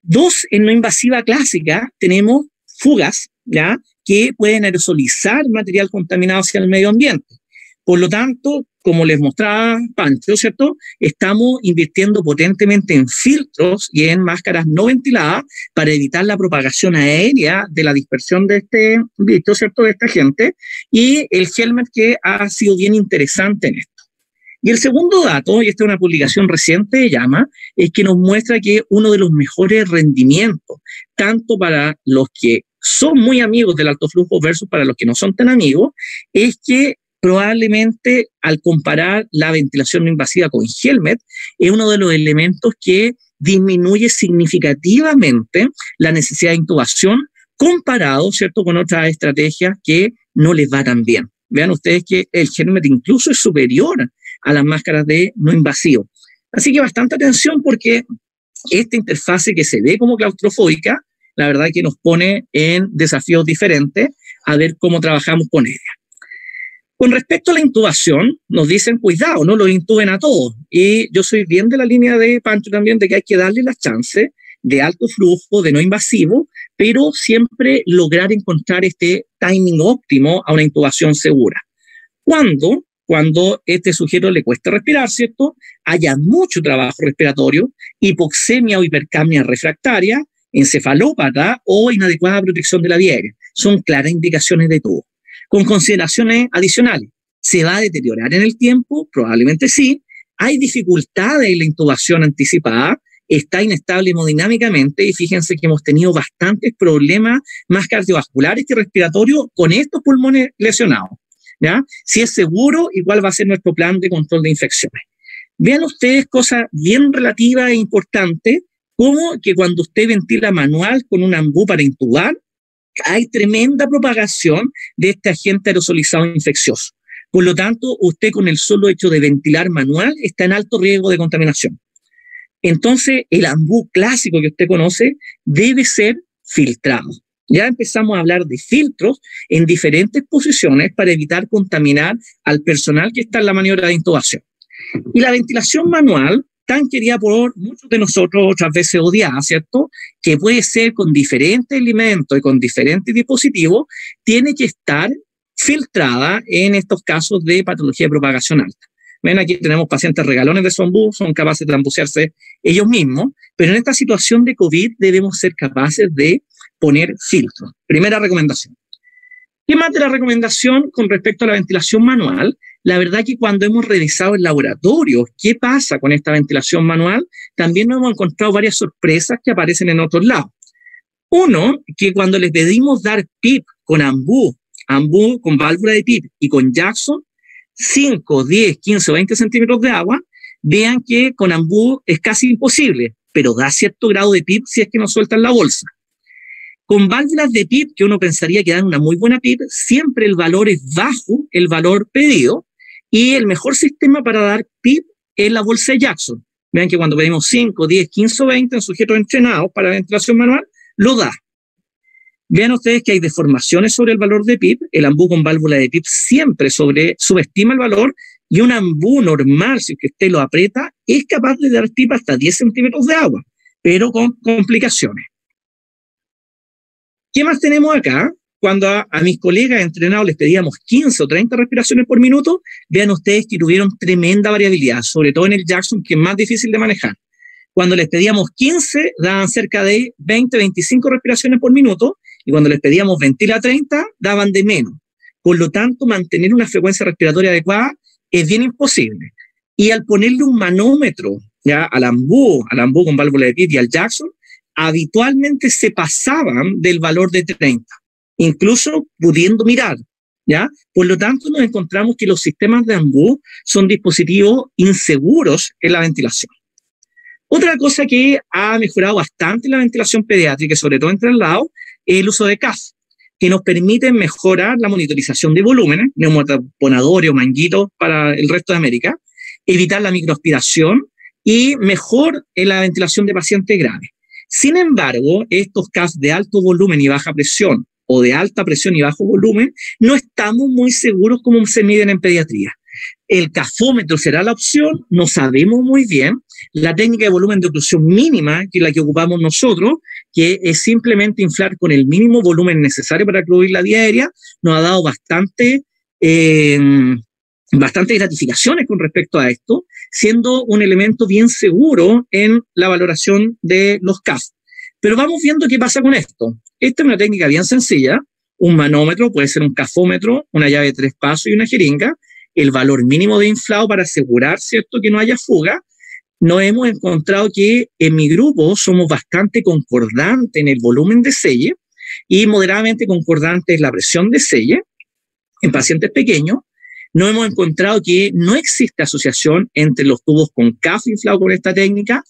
Dos, en no invasiva clásica tenemos fugas, ¿ya?, que pueden aerosolizar material contaminado hacia el medio ambiente. Por lo tanto, como les mostraba Pancho, ¿cierto?, estamos invirtiendo potentemente en filtros y en máscaras no ventiladas para evitar la propagación aérea de la dispersión de este bicho, ¿cierto?, de esta gente, y el helmet que ha sido bien interesante en esto. Y el segundo dato, y esta es una publicación reciente de Llama, es que nos muestra que uno de los mejores rendimientos, tanto para los que son muy amigos del alto flujo versus para los que no son tan amigos, es que probablemente al comparar la ventilación no invasiva con Helmet, es uno de los elementos que disminuye significativamente la necesidad de intubación comparado, ¿cierto?, con otras estrategias que no les va tan bien. Vean ustedes que el Helmet incluso es superior a las máscaras de no invasivo. Así que bastante atención porque esta interfase que se ve como claustrofóbica, la verdad que nos pone en desafíos diferentes a ver cómo trabajamos con ella. Con respecto a la intubación, nos dicen, cuidado, no los intuben a todos. Y yo soy bien de la línea de Pancho también, de que hay que darle las chances de alto flujo, de no invasivo, pero siempre lograr encontrar este timing óptimo a una intubación segura. ¿Cuándo? Cuando este sujeto le cuesta respirar, ¿cierto?, haya mucho trabajo respiratorio, hipoxemia o hipercapnia refractaria, encefalópata o inadecuada protección de la vía aérea. Son claras indicaciones de todo. Con consideraciones adicionales, ¿se va a deteriorar en el tiempo? Probablemente sí. Hay dificultades en la intubación anticipada, está inestable hemodinámicamente y fíjense que hemos tenido bastantes problemas más cardiovasculares que respiratorios con estos pulmones lesionados, ¿ya? Si es seguro, igual va a ser nuestro plan de control de infecciones. Vean ustedes cosas bien relativas e importantes, como que cuando usted ventila manual con un ambú para intubar, hay tremenda propagación de este agente aerosolizado infeccioso. Por lo tanto, usted con el solo hecho de ventilar manual está en alto riesgo de contaminación. Entonces, el ambú clásico que usted conoce debe ser filtrado. Ya empezamos a hablar de filtros en diferentes posiciones para evitar contaminar al personal que está en la maniobra de intubación. Y la ventilación manual, tan querida por muchos de nosotros, otras veces odiada, ¿cierto?, que puede ser con diferentes elementos y con diferentes dispositivos, tiene que estar filtrada en estos casos de patología de propagación alta. Ven, aquí tenemos pacientes regalones de zombú, son capaces de ambucearse ellos mismos, pero en esta situación de COVID debemos ser capaces de poner filtros. Primera recomendación. ¿Qué más de la recomendación con respecto a la ventilación manual? La verdad que cuando hemos revisado el laboratorio, ¿qué pasa con esta ventilación manual? También nos hemos encontrado varias sorpresas que aparecen en otros lados. Uno, que cuando les pedimos dar PIP con ambú con válvula de PIP y con Jackson, 5, 10, 15 o 20 centímetros de agua, vean que con ambú es casi imposible, pero da cierto grado de PIP si es que no sueltan la bolsa. Con válvulas de PIP, que uno pensaría que dan una muy buena PIP, siempre el valor es bajo, el valor pedido, y el mejor sistema para dar PIP es la bolsa de Jackson. Vean que cuando pedimos 5, 10, 15 o 20 en sujetos entrenados para ventilación manual, lo da. Vean ustedes que hay deformaciones sobre el valor de PIP. El ambú con válvula de PIP siempre subestima el valor, y un ambú normal, si usted lo aprieta, es capaz de dar PIP hasta 10 centímetros de agua, pero con complicaciones. ¿Qué más tenemos acá? Cuando a mis colegas entrenados les pedíamos 15 o 30 respiraciones por minuto, vean ustedes que tuvieron tremenda variabilidad, sobre todo en el Jackson, que es más difícil de manejar. Cuando les pedíamos 15, daban cerca de 20, 25 respiraciones por minuto, y cuando les pedíamos ventila 30, daban de menos. Por lo tanto, mantener una frecuencia respiratoria adecuada es bien imposible. Y al ponerle un manómetro ya al ambú con válvula de PIP y al Jackson, habitualmente se pasaban del valor de 30, incluso pudiendo mirar, ¿ya? Por lo tanto, nos encontramos que los sistemas de ambú son dispositivos inseguros en la ventilación. Otra cosa que ha mejorado bastante la ventilación pediátrica, sobre todo en traslado, es el uso de CAF, que nos permite mejorar la monitorización de volúmenes, neumotaponadores o manguitos para el resto de América, evitar la microaspiración y mejor en la ventilación de pacientes graves. Sin embargo, estos CAFs de alto volumen y baja presión, o de alta presión y bajo volumen, no estamos muy seguros cómo se miden en pediatría. El cafómetro será la opción, no sabemos muy bien. La técnica de volumen de oclusión mínima, que es la que ocupamos nosotros, que es simplemente inflar con el mínimo volumen necesario para cubrir la vía aérea, nos ha dado bastantes gratificaciones con respecto a esto, siendo un elemento bien seguro en la valoración de los CAF. Pero vamos viendo qué pasa con esto. Esta es una técnica bien sencilla, un manómetro, puede ser un cafómetro, una llave de 3 pasos y una jeringa, el valor mínimo de inflado para asegurar, ¿cierto?, que no haya fuga. Nos hemos encontrado que en mi grupo somos bastante concordantes en el volumen de selle y moderadamente concordantes en la presión de selle en pacientes pequeños. No hemos encontrado que no existe asociación entre los tubos con CAF inflado con esta técnica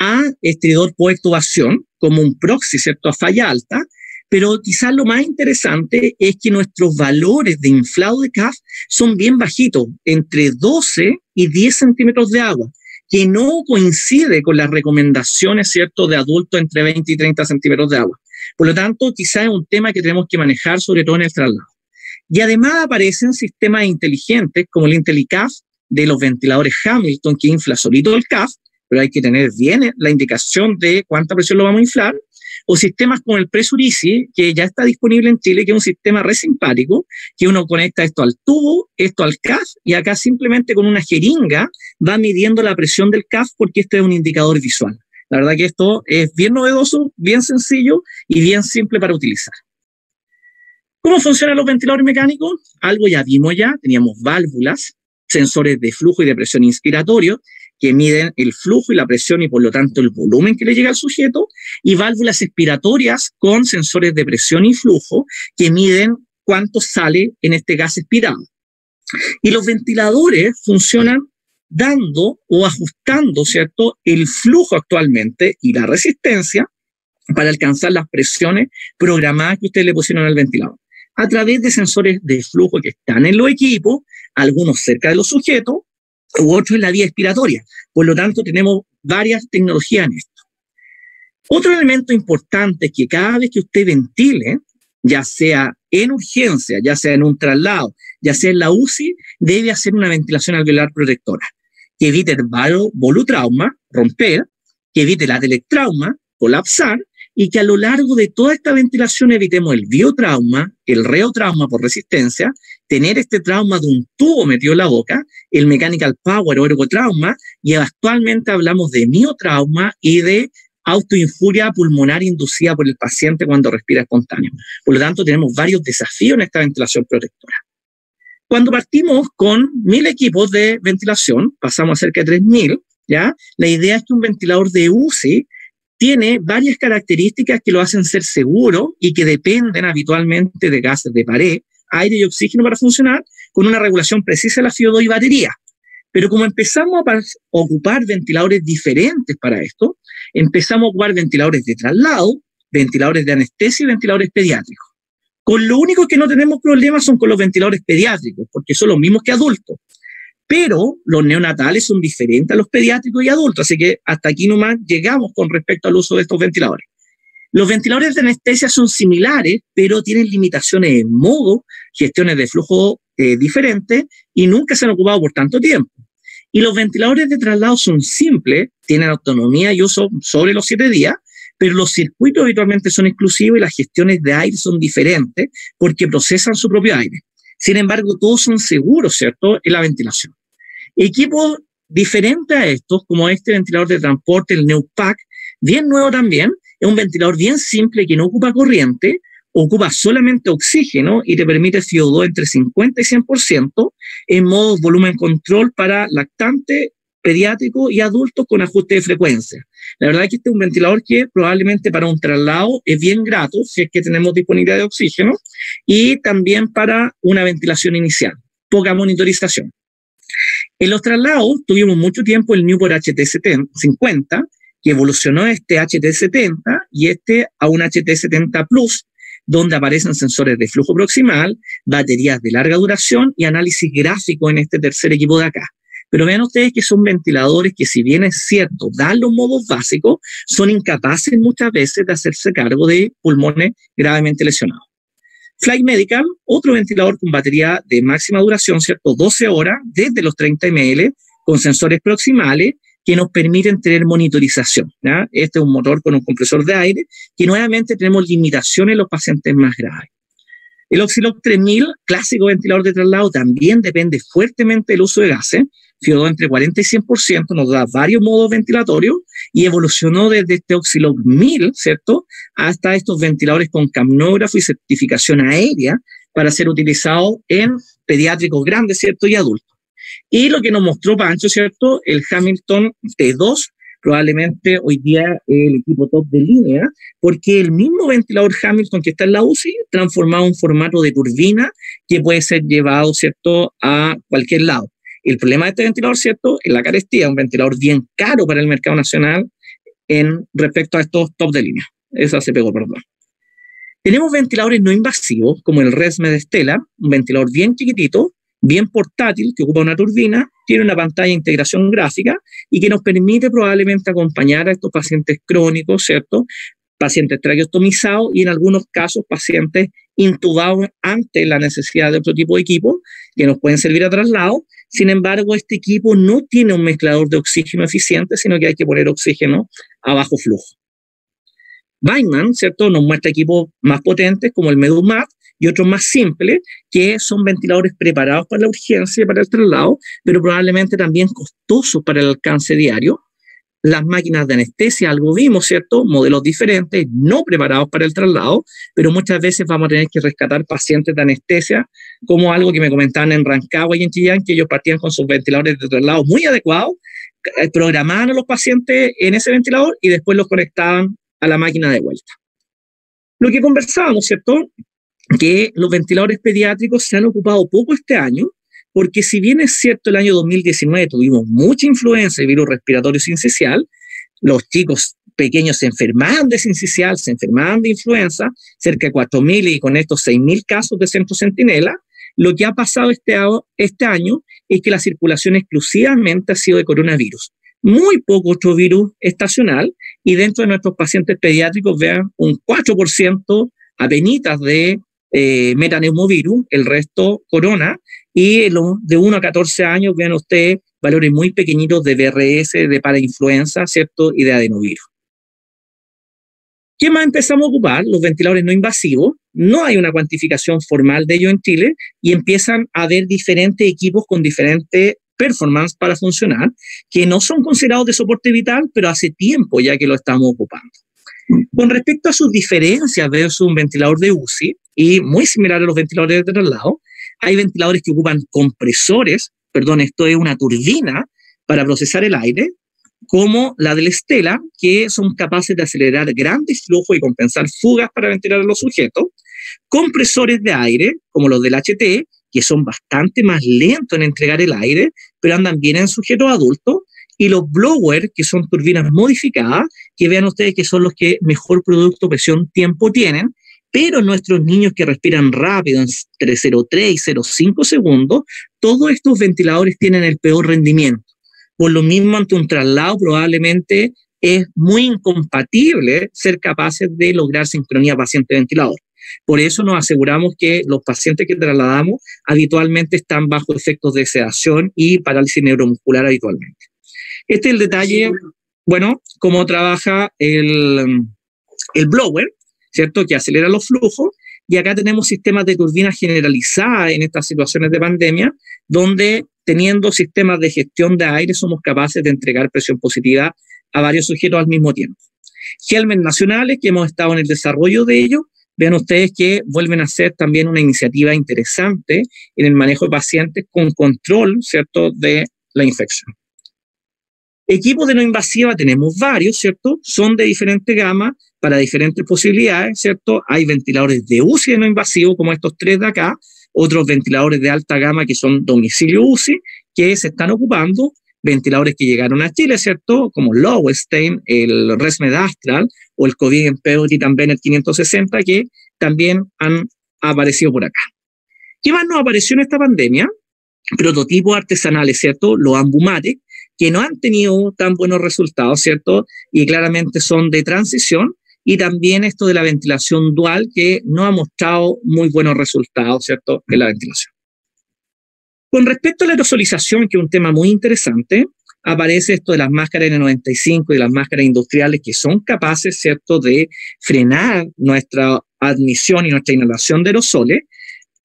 a estridor post-extubación como un proxy, ¿cierto?, a falla alta, pero quizás lo más interesante es que nuestros valores de inflado de CAF son bien bajitos, entre 12 y 10 centímetros de agua, que no coincide con las recomendaciones, ¿cierto?, de adultos entre 20 y 30 centímetros de agua. Por lo tanto, quizás es un tema que tenemos que manejar, sobre todo en el traslado. Y además aparecen sistemas inteligentes como el IntelliCAF de los ventiladores Hamilton, que infla solito el CAF, pero hay que tener bien la indicación de cuánta presión lo vamos a inflar, o sistemas como el Presurici, que ya está disponible en Chile, que es un sistema re simpático, que uno conecta esto al tubo, esto al CAF, y acá simplemente con una jeringa va midiendo la presión del CAF porque este es un indicador visual. La verdad que esto es bien novedoso, bien sencillo y bien simple para utilizar. ¿Cómo funcionan los ventiladores mecánicos? Algo ya vimos ya, teníamos válvulas, sensores de flujo y de presión inspiratorio, que miden el flujo y la presión y por lo tanto el volumen que le llega al sujeto, y válvulas expiratorias con sensores de presión y flujo, que miden cuánto sale en este gas expirado. Y los ventiladores funcionan dando o ajustando, ¿cierto?, el flujo actualmente y la resistencia para alcanzar las presiones programadas que ustedes le pusieron al ventilador, a través de sensores de flujo que están en los equipos, algunos cerca de los sujetos, u otros en la vía expiratoria. Por lo tanto, tenemos varias tecnologías en esto. Otro elemento importante es que cada vez que usted ventile, ya sea en urgencia, ya sea en un traslado, ya sea en la UCI, debe hacer una ventilación alveolar protectora, que evite el volutrauma, romper, que evite el atelectrauma, colapsar, y que a lo largo de toda esta ventilación evitemos el biotrauma, el reotrauma por resistencia, tener este trauma de un tubo metido en la boca, el mechanical power o ergotrauma, y actualmente hablamos de miotrauma y de autoinjuria pulmonar inducida por el paciente cuando respira espontáneo. Por lo tanto, tenemos varios desafíos en esta ventilación protectora. Cuando partimos con 1.000 equipos de ventilación, pasamos a cerca de 3.000, ¿ya? La idea es que un ventilador de UCI tiene varias características que lo hacen ser seguro y que dependen habitualmente de gases de pared, aire y oxígeno para funcionar, con una regulación precisa de la FIO2 y batería. Pero como empezamos a ocupar ventiladores diferentes para esto, empezamos a ocupar ventiladores de traslado, ventiladores de anestesia y ventiladores pediátricos. Con lo único que no tenemos problemas son con los ventiladores pediátricos, porque son los mismos que adultos. Pero los neonatales son diferentes a los pediátricos y adultos, así que hasta aquí nomás llegamos con respecto al uso de estos ventiladores. Los ventiladores de anestesia son similares, pero tienen limitaciones en modo, gestiones de flujo diferentes, y nunca se han ocupado por tanto tiempo. Y los ventiladores de traslado son simples, tienen autonomía y uso sobre los 7 días, pero los circuitos habitualmente son exclusivos y las gestiones de aire son diferentes porque procesan su propio aire. Sin embargo, todos son seguros, ¿cierto?, en la ventilación. Equipos diferentes a estos, como este ventilador de transporte, el NEUPAC, bien nuevo también, es un ventilador bien simple que no ocupa corriente, ocupa solamente oxígeno y te permite FIO2 entre 50 y 100% en modo volumen control para lactantes, pediátricos y adultos con ajuste de frecuencia. La verdad es que este es un ventilador que probablemente para un traslado es bien grato, si es que tenemos disponibilidad de oxígeno, y también para una ventilación inicial, poca monitorización. En los traslados tuvimos mucho tiempo el Newport HT70, que evolucionó este HT70 y este a un HT70 Plus, donde aparecen sensores de flujo proximal, baterías de larga duración y análisis gráfico en este tercer equipo de acá. Pero vean ustedes que son ventiladores que, si bien es cierto, dan los modos básicos, son incapaces muchas veces de hacerse cargo de pulmones gravemente lesionados. Flight Medical, otro ventilador con batería de máxima duración, ¿cierto? 12 horas, desde los 30 ml, con sensores proximales, que nos permiten tener monitorización, ¿ya? Este es un motor con un compresor de aire, que nuevamente tenemos limitaciones en los pacientes más graves. El Oxylog 3000, clásico ventilador de traslado, también depende fuertemente del uso de gases, FIO2 entre 40 y 100%, nos da varios modos ventilatorios, y evolucionó desde este Oxylog 1000, ¿cierto?, hasta estos ventiladores con camnógrafo y certificación aérea para ser utilizados en pediátricos grandes, ¿cierto?, y adultos. Y lo que nos mostró Pancho, ¿cierto?, el Hamilton T2, probablemente hoy día el equipo top de línea, porque el mismo ventilador Hamilton que está en la UCI, transformado en formato de turbina, que puede ser llevado, ¿cierto?, a cualquier lado. El problema de este ventilador, ¿cierto?, es la carestía, un ventilador bien caro para el mercado nacional en respecto a estos top de línea. Esa se pegó, perdón. Tenemos ventiladores no invasivos, como el Red Medestela, un ventilador bien chiquitito, bien portátil, que ocupa una turbina, tiene una pantalla de integración gráfica y que nos permite probablemente acompañar a estos pacientes crónicos, ¿cierto?, pacientes traqueostomizados y en algunos casos pacientes intubados ante la necesidad de otro tipo de equipo que nos pueden servir a traslado. Sin embargo, este equipo no tiene un mezclador de oxígeno eficiente, sino que hay que poner oxígeno a bajo flujo. Bainman, ¿cierto?, nos muestra equipos más potentes como el Medumat, y otros más simples, que son ventiladores preparados para la urgencia y para el traslado, pero probablemente también costosos para el alcance diario. Las máquinas de anestesia, algo vimos, ¿cierto? Modelos diferentes, no preparados para el traslado, pero muchas veces vamos a tener que rescatar pacientes de anestesia, como algo que me comentaban en Rancagua y en Chillán, que ellos partían con sus ventiladores de traslado muy adecuados, programaban a los pacientes en ese ventilador y después los conectaban a la máquina de vuelta. Lo que conversábamos, ¿cierto?, que los ventiladores pediátricos se han ocupado poco este año, porque si bien es cierto el año 2019 tuvimos mucha influenza de virus respiratorio sincicial, los chicos pequeños se enfermaban de sincicial, se enfermaban de influenza, cerca de 4.000 y con estos 6.000 casos de centro centinela, lo que ha pasado este año es que la circulación exclusivamente ha sido de coronavirus. Muy poco otro virus estacional y dentro de nuestros pacientes pediátricos vean un 4% apenitas de metaneumovirus, el resto corona, y de 1 a 14 años, vean ustedes, valores muy pequeñitos de BRS, de parainfluenza, ¿cierto?, y de adenovirus. ¿Qué más empezamos a ocupar? Los ventiladores no invasivos, no hay una cuantificación formal de ellos en Chile, y empiezan a haber diferentes equipos con diferentes performance para funcionar, que no son considerados de soporte vital, pero hace tiempo ya que lo estamos ocupando. Con respecto a sus diferencias versus un ventilador de UCI, y muy similar a los ventiladores de traslado, hay ventiladores que ocupan compresores, perdón, esto es una turbina para procesar el aire, como la del Stella, que son capaces de acelerar grandes flujos y compensar fugas para ventilar a los sujetos, compresores de aire, como los del HT, que son bastante más lentos en entregar el aire, pero andan bien en sujetos adultos, y los blowers, que son turbinas modificadas, que vean ustedes que son los que mejor producto, presión, tiempo tienen, pero nuestros niños que respiran rápido entre 0,3 y 0,5 segundos, todos estos ventiladores tienen el peor rendimiento. Por lo mismo, ante un traslado probablemente es muy incompatible ser capaces de lograr sincronía paciente-ventilador. Por eso nos aseguramos que los pacientes que trasladamos habitualmente están bajo efectos de sedación y parálisis neuromuscular habitualmente. Este es el detalle, bueno, cómo trabaja el blower, ¿cierto? Que acelera los flujos, y acá tenemos sistemas de turbinas generalizadas en estas situaciones de pandemia, donde teniendo sistemas de gestión de aire somos capaces de entregar presión positiva a varios sujetos al mismo tiempo. Helmet nacionales, que hemos estado en el desarrollo de ellos, vean ustedes que vuelven a ser también una iniciativa interesante en el manejo de pacientes con control, ¿cierto?, de la infección. Equipos de no invasiva tenemos varios, ¿cierto? Son de diferente gama, para diferentes posibilidades, ¿cierto? Hay ventiladores de UCI de no invasivo, como estos tres de acá, otros ventiladores de alta gama que son domicilio UCI, que se están ocupando, ventiladores que llegaron a Chile, ¿cierto? Como Lowenstein, el ResMed Astral, o el COVID Empeory también, el 560, que también han aparecido por acá. ¿Qué más nos apareció en esta pandemia? Prototipos artesanales, ¿cierto? Los Ambumatic, que no han tenido tan buenos resultados, ¿cierto? Y claramente son de transición, y también esto de la ventilación dual, que no ha mostrado muy buenos resultados, ¿cierto?, en la ventilación. Con respecto a la aerosolización, que es un tema muy interesante, aparece esto de las máscaras N95 y las máscaras industriales, que son capaces, ¿cierto?, de frenar nuestra admisión y nuestra inhalación de aerosoles.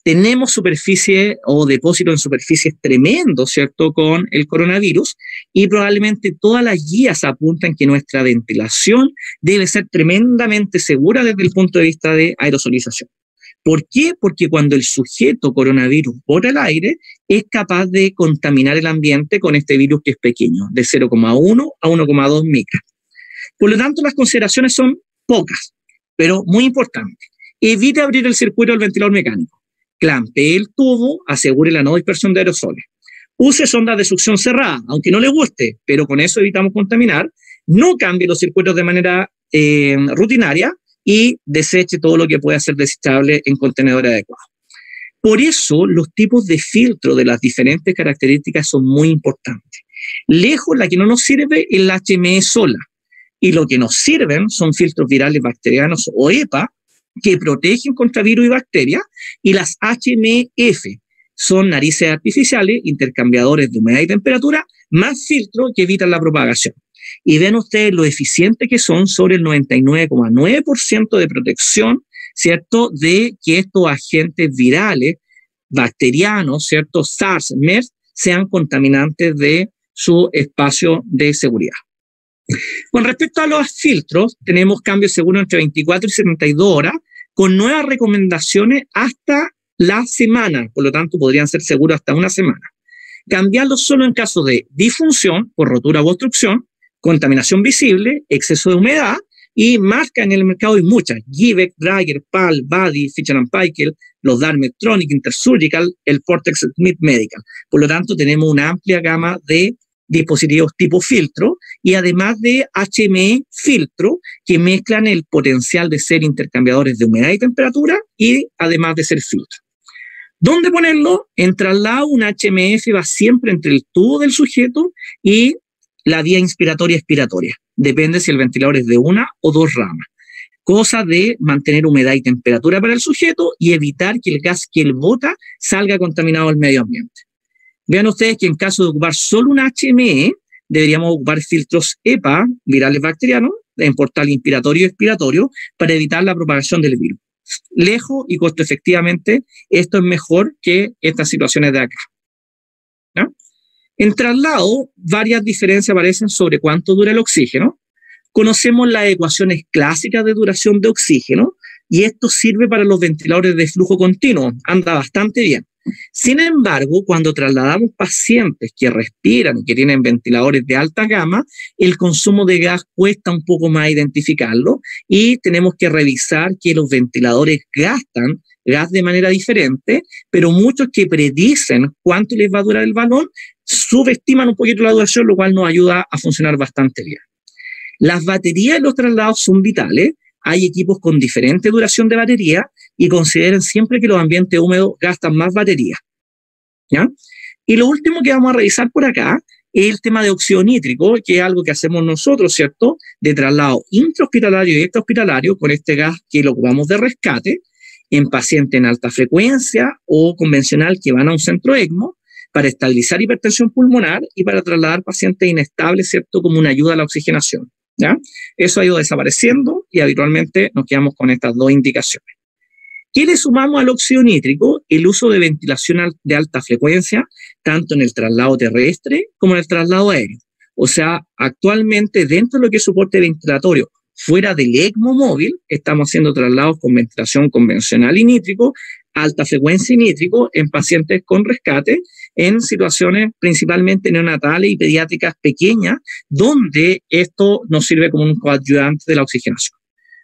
Tenemos superficie o depósito en superficies tremendo, ¿cierto?, con el coronavirus, y probablemente todas las guías apuntan que nuestra ventilación debe ser tremendamente segura desde el punto de vista de aerosolización. ¿Por qué? Porque cuando el sujeto coronavirus bota el aire, es capaz de contaminar el ambiente con este virus que es pequeño, de 0,1 a 1,2 micras. Por lo tanto, las consideraciones son pocas, pero muy importantes. Evite abrir el circuito del ventilador mecánico. Clampee el tubo, asegure la no dispersión de aerosoles. Use sondas de succión cerrada, aunque no le guste, pero con eso evitamos contaminar. No cambie los circuitos de manera rutinaria y deseche todo lo que pueda ser desechable en contenedores adecuados. Por eso los tipos de filtro de las diferentes características son muy importantes. Lejos la que no nos sirve es la HME sola, y lo que nos sirven son filtros virales bacterianos o EPA, que protegen contra virus y bacterias, y las HMF son narices artificiales, intercambiadores de humedad y temperatura, más filtros que evitan la propagación. Y ven ustedes lo eficientes que son, sobre el 99,9% de protección, ¿cierto?, de que estos agentes virales, bacterianos, ¿cierto?, SARS, MERS, sean contaminantes de su espacio de seguridad. Con respecto a los filtros, tenemos cambios seguros entre 24 y 72 horas, con nuevas recomendaciones hasta la semana, por lo tanto podrían ser seguros hasta una semana. Cambiarlos solo en caso de disfunción, por rotura u obstrucción, contaminación visible, exceso de humedad, y marca en el mercado hay muchas, Givec, Dreiger, Pal, Buddy, Fisher & Paykel, los Darmetronic, Intersurgical, el Portex Smith Medical. Por lo tanto tenemos una amplia gama de dispositivos tipo filtro, y además de HME filtro, que mezclan el potencial de ser intercambiadores de humedad y temperatura, y además de ser filtro. ¿Dónde ponerlo? En traslado, un HMF va siempre entre el tubo del sujeto y la vía inspiratoria-expiratoria. Depende si el ventilador es de una o dos ramas. Cosa de mantener humedad y temperatura para el sujeto y evitar que el gas que él bota salga contaminado al medio ambiente. Vean ustedes que en caso de ocupar solo un HME, deberíamos ocupar filtros EPA, virales bacterianos, en portal inspiratorio y expiratorio, para evitar la propagación del virus. Lejos y costo efectivamente, esto es mejor que estas situaciones de acá, ¿no? En traslado, varias diferencias aparecen sobre cuánto dura el oxígeno. Conocemos las ecuaciones clásicas de duración de oxígeno y esto sirve para los ventiladores de flujo continuo, anda bastante bien. Sin embargo, cuando trasladamos pacientes que respiran y que tienen ventiladores de alta gama, el consumo de gas cuesta un poco más identificarlo y tenemos que revisar que los ventiladores gastan gas de manera diferente, pero muchos que predicen cuánto les va a durar el balón subestiman un poquito la duración, lo cual nos ayuda a funcionar bastante bien. Las baterías en los traslados son vitales. Hay equipos con diferente duración de batería y consideren siempre que los ambientes húmedos gastan más batería. ¿Ya? Y lo último que vamos a revisar por acá es el tema de óxido nítrico, que es algo que hacemos nosotros, ¿cierto? De traslado intrahospitalario y extrahospitalario con este gas que lo ocupamos de rescate en pacientes en alta frecuencia o convencional que van a un centro ECMO para estabilizar hipertensión pulmonar y para trasladar pacientes inestables, ¿cierto? Como una ayuda a la oxigenación. ¿Ya? Eso ha ido desapareciendo y habitualmente nos quedamos con estas dos indicaciones. ¿Qué le sumamos al óxido nítrico? El uso de ventilación de alta frecuencia, tanto en el traslado terrestre como en el traslado aéreo. O sea, actualmente dentro de lo que es soporte ventilatorio, fuera del ECMO móvil, estamos haciendo traslados con ventilación convencional y nítrico, alta frecuencia y nítrico en pacientes con rescate, en situaciones principalmente neonatales y pediátricas pequeñas, donde esto nos sirve como un coadyuvante de la oxigenación.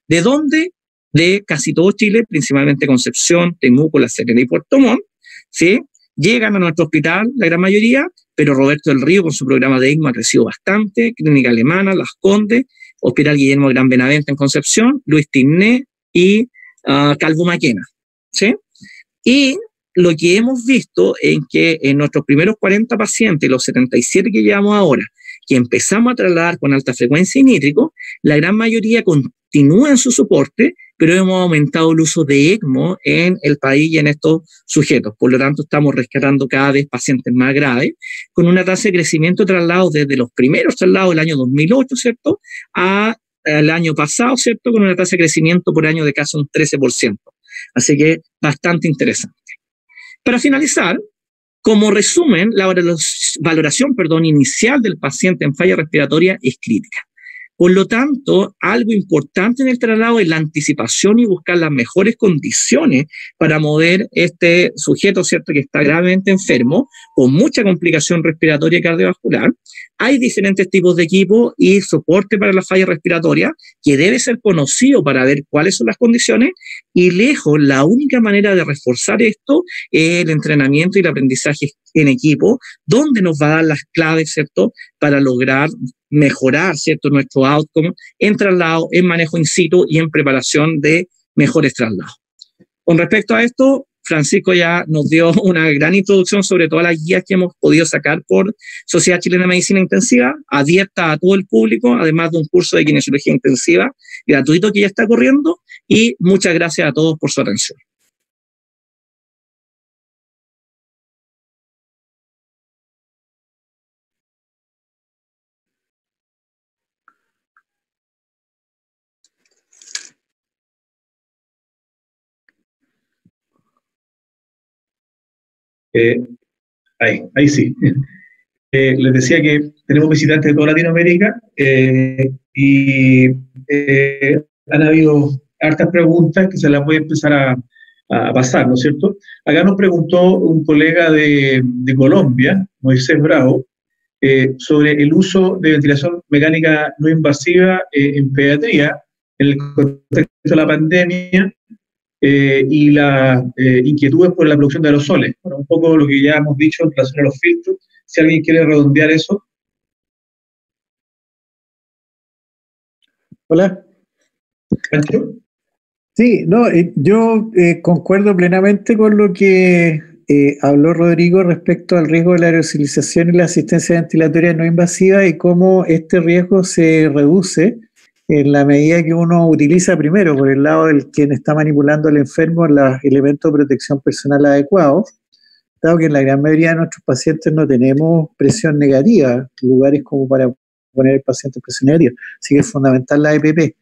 ¿De dónde? De casi todo Chile, principalmente Concepción, Temuco, La Serena y Puerto Montt, ¿sí? Llegan a nuestro hospital la gran mayoría, pero Roberto del Río con su programa de ECMO ha crecido bastante, Clínica Alemana, Las Condes, Hospital Guillermo Gran Benavente en Concepción, Luis Tinné y Calvo Maquena, ¿sí? Y lo que hemos visto es que en nuestros primeros 40 pacientes, los 77 que llevamos ahora, que empezamos a trasladar con alta frecuencia y nítrico, la gran mayoría continúa en su soporte, pero hemos aumentado el uso de ECMO en el país y en estos sujetos. Por lo tanto, estamos rescatando cada vez pacientes más graves, con una tasa de crecimiento de traslados desde los primeros traslados del año 2008, ¿cierto?, al año pasado, ¿cierto?, con una tasa de crecimiento por año de casi un 13%. Así que bastante interesante. Para finalizar, como resumen, la valoración, inicial del paciente en falla respiratoria es crítica. Por lo tanto, algo importante en el traslado es la anticipación y buscar las mejores condiciones para mover este sujeto, ¿cierto?, que está gravemente enfermo, con mucha complicación respiratoria y cardiovascular. Hay diferentes tipos de equipo y soporte para la falla respiratoria que debe ser conocido para ver cuáles son las condiciones y lejos la única manera de reforzar esto es el entrenamiento y el aprendizaje en equipo, donde nos va a dar las claves, ¿cierto?, para lograr mejorar, ¿cierto?, nuestro outcome en traslado, en manejo in situ y en preparación de mejores traslados. Con respecto a esto, Francisco ya nos dio una gran introducción sobre todas las guías que hemos podido sacar por Sociedad Chilena de Medicina Intensiva, abierta a todo el público, además de un curso de kinesiología intensiva gratuito que ya está corriendo, y muchas gracias a todos por su atención. Ahí sí. Les decía que tenemos visitantes de toda Latinoamérica y han habido hartas preguntas que se las voy a empezar a pasar, ¿no es cierto? Acá nos preguntó un colega de Colombia, Moisés Bravo, sobre el uso de ventilación mecánica no invasiva en pediatría en el contexto de la pandemia. Y las inquietudes por la producción de aerosoles. Bueno, un poco lo que ya hemos dicho en relación a los filtros, si alguien quiere redondear eso. Hola. ¿Pancho? Sí, no, yo concuerdo plenamente con lo que habló Rodrigo respecto al riesgo de la aerosolización y la asistencia ventilatoria no invasiva y cómo este riesgo se reduce en la medida que uno utiliza primero por el lado del quien está manipulando al enfermo los elementos de protección personal adecuados, dado que en la gran mayoría de nuestros pacientes no tenemos presión negativa, lugares como para poner al paciente en presión negativa, así que es fundamental la EPP.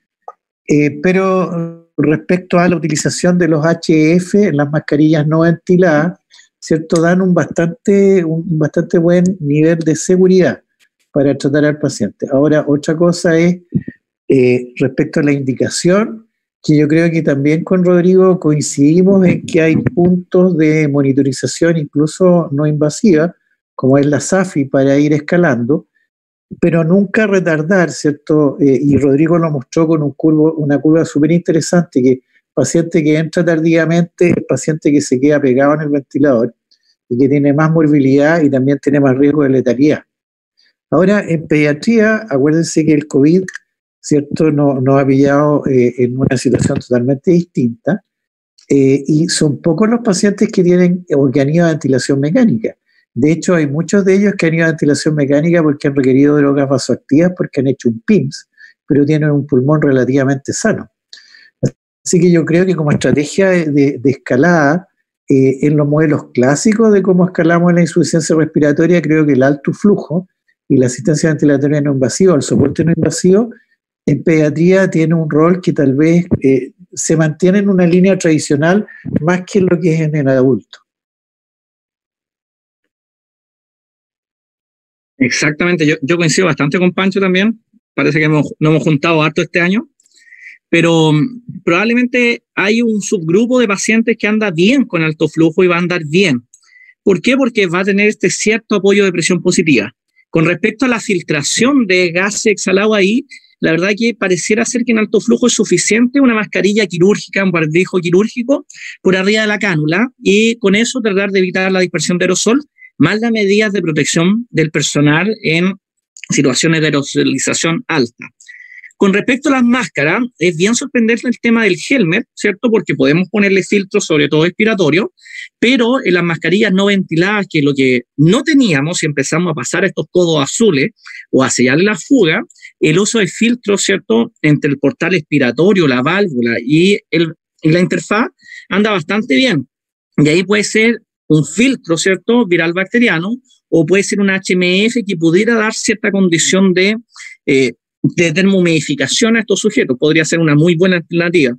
Pero respecto a la utilización de los HF en las mascarillas no ventiladas, ¿cierto? Dan un bastante buen nivel de seguridad para tratar al paciente. Ahora, otra cosa es respecto a la indicación, que yo creo que también con Rodrigo coincidimos en que hay puntos de monitorización incluso no invasiva, como es la SAFI, para ir escalando, pero nunca retardar, ¿cierto? Y Rodrigo lo mostró con una curva súper interesante, que paciente que entra tardíamente, el paciente que se queda pegado en el ventilador y que tiene más morbilidad y también tiene más riesgo de letalidad. Ahora, en pediatría, acuérdense que el COVID, ¿cierto?, nos ha pillado en una situación totalmente distinta, y son pocos los pacientes que tienen o que han ido a ventilación mecánica. De hecho, hay muchos de ellos que han ido a ventilación mecánica porque han requerido drogas vasoactivas, porque han hecho un PIMS, pero tienen un pulmón relativamente sano. Así que yo creo que como estrategia de escalada, en los modelos clásicos de cómo escalamos la insuficiencia respiratoria, creo que el alto flujo y la asistencia ventilatoria no invasiva, el soporte no invasivo, en pediatría tiene un rol que tal vez se mantiene en una línea tradicional más que lo que es en el adulto. Exactamente, yo coincido bastante con Pancho también, parece que nos hemos juntado harto este año, pero probablemente hay un subgrupo de pacientes que anda bien con alto flujo y va a andar bien. ¿Por qué? Porque va a tener este cierto apoyo de presión positiva. Con respecto a la filtración de gas exhalado ahí, la verdad que pareciera ser que en alto flujo es suficiente una mascarilla quirúrgica, un barbijo quirúrgico por arriba de la cánula, y con eso tratar de evitar la dispersión de aerosol, más las medidas de protección del personal en situaciones de aerosolización alta. Con respecto a las máscaras, es bien sorprendente el tema del helmet, ¿cierto? Porque podemos ponerle filtros, sobre todo respiratorios, pero en las mascarillas no ventiladas, que lo que no teníamos, si empezamos a pasar estos codos azules o a sellarle la fuga, el uso de filtros, ¿cierto?, entre el portal expiratorio, la válvula y la interfaz, anda bastante bien. Y ahí puede ser un filtro, ¿cierto?, viral bacteriano, o puede ser un HMF que pudiera dar cierta condición de termohumidificación a estos sujetos. Podría ser una muy buena alternativa.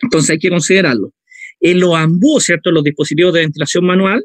Entonces hay que considerarlo. En los AMBU, ¿cierto?, los dispositivos de ventilación manual,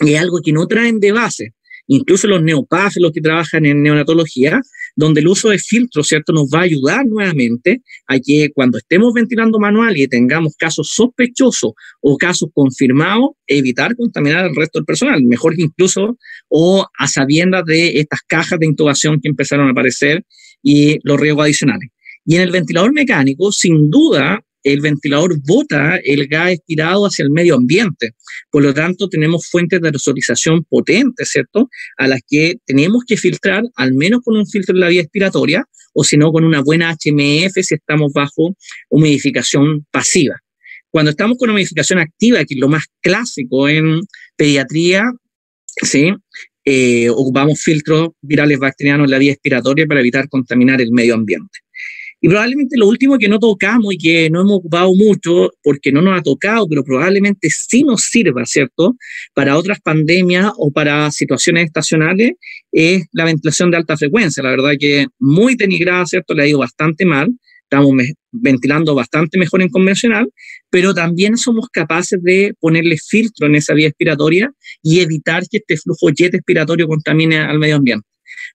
es algo que no traen de base. Incluso los NeoPAF, los que trabajan en neonatología, donde el uso de filtros, ¿cierto?, nos va a ayudar nuevamente a que cuando estemos ventilando manual y tengamos casos sospechosos o casos confirmados, evitar contaminar al resto del personal, mejor que incluso o a sabiendas de estas cajas de intubación que empezaron a aparecer y los riesgos adicionales. Y en el ventilador mecánico, sin duda, el ventilador bota el gas expirado hacia el medio ambiente. Por lo tanto, tenemos fuentes de aerosolización potentes, ¿cierto?, a las que tenemos que filtrar, al menos con un filtro en la vía expiratoria, o si no, con una buena HMF si estamos bajo humidificación pasiva. Cuando estamos con humidificación activa, que es lo más clásico en pediatría, ¿sí?, ocupamos filtros virales bacterianos en la vía expiratoria para evitar contaminar el medio ambiente. Y probablemente lo último que no tocamos y que no hemos ocupado mucho porque no nos ha tocado, pero probablemente sí nos sirva, ¿cierto?, para otras pandemias o para situaciones estacionales, es la ventilación de alta frecuencia. La verdad que muy denigrada, ¿cierto?, le ha ido bastante mal. Estamos ventilando bastante mejor en convencional, pero también somos capaces de ponerle filtro en esa vía expiratoria y evitar que este flujo jet expiratorio contamine al medio ambiente.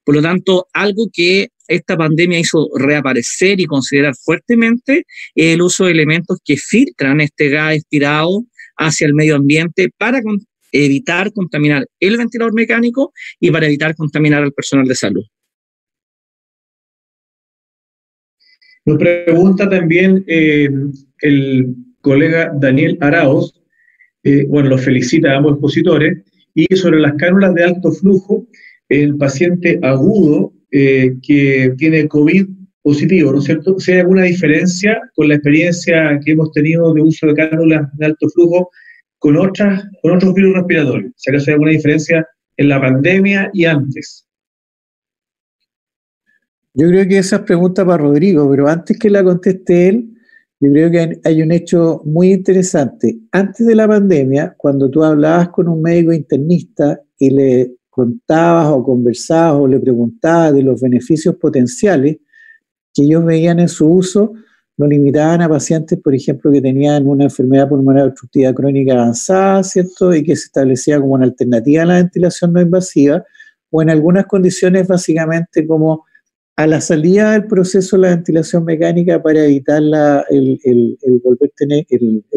Por lo tanto, algo que esta pandemia hizo reaparecer y considerar fuertemente el uso de elementos que filtran este gas expirado hacia el medio ambiente para evitar contaminar el ventilador mecánico y para evitar contaminar al personal de salud. Nos pregunta también el colega Daniel Araoz, bueno, los felicita a ambos expositores, y sobre las cánulas de alto flujo, el paciente agudo que tiene COVID positivo, ¿no es cierto? ¿Si hay alguna diferencia con la experiencia que hemos tenido de uso de cánulas de alto flujo con otros virus respiratorios? ¿Si acaso hay alguna diferencia en la pandemia y antes? Yo creo que esa es pregunta para Rodrigo, pero antes que la conteste él, yo creo que hay un hecho muy interesante. Antes de la pandemia, cuando tú hablabas con un médico internista y le contabas o conversabas o le preguntabas de los beneficios potenciales que ellos veían en su uso, lo limitaban a pacientes, por ejemplo, que tenían una enfermedad pulmonar obstructiva crónica avanzada, ¿cierto? Y que se establecía como una alternativa a la ventilación no invasiva, o en algunas condiciones básicamente como a la salida del proceso de la ventilación mecánica para evitar el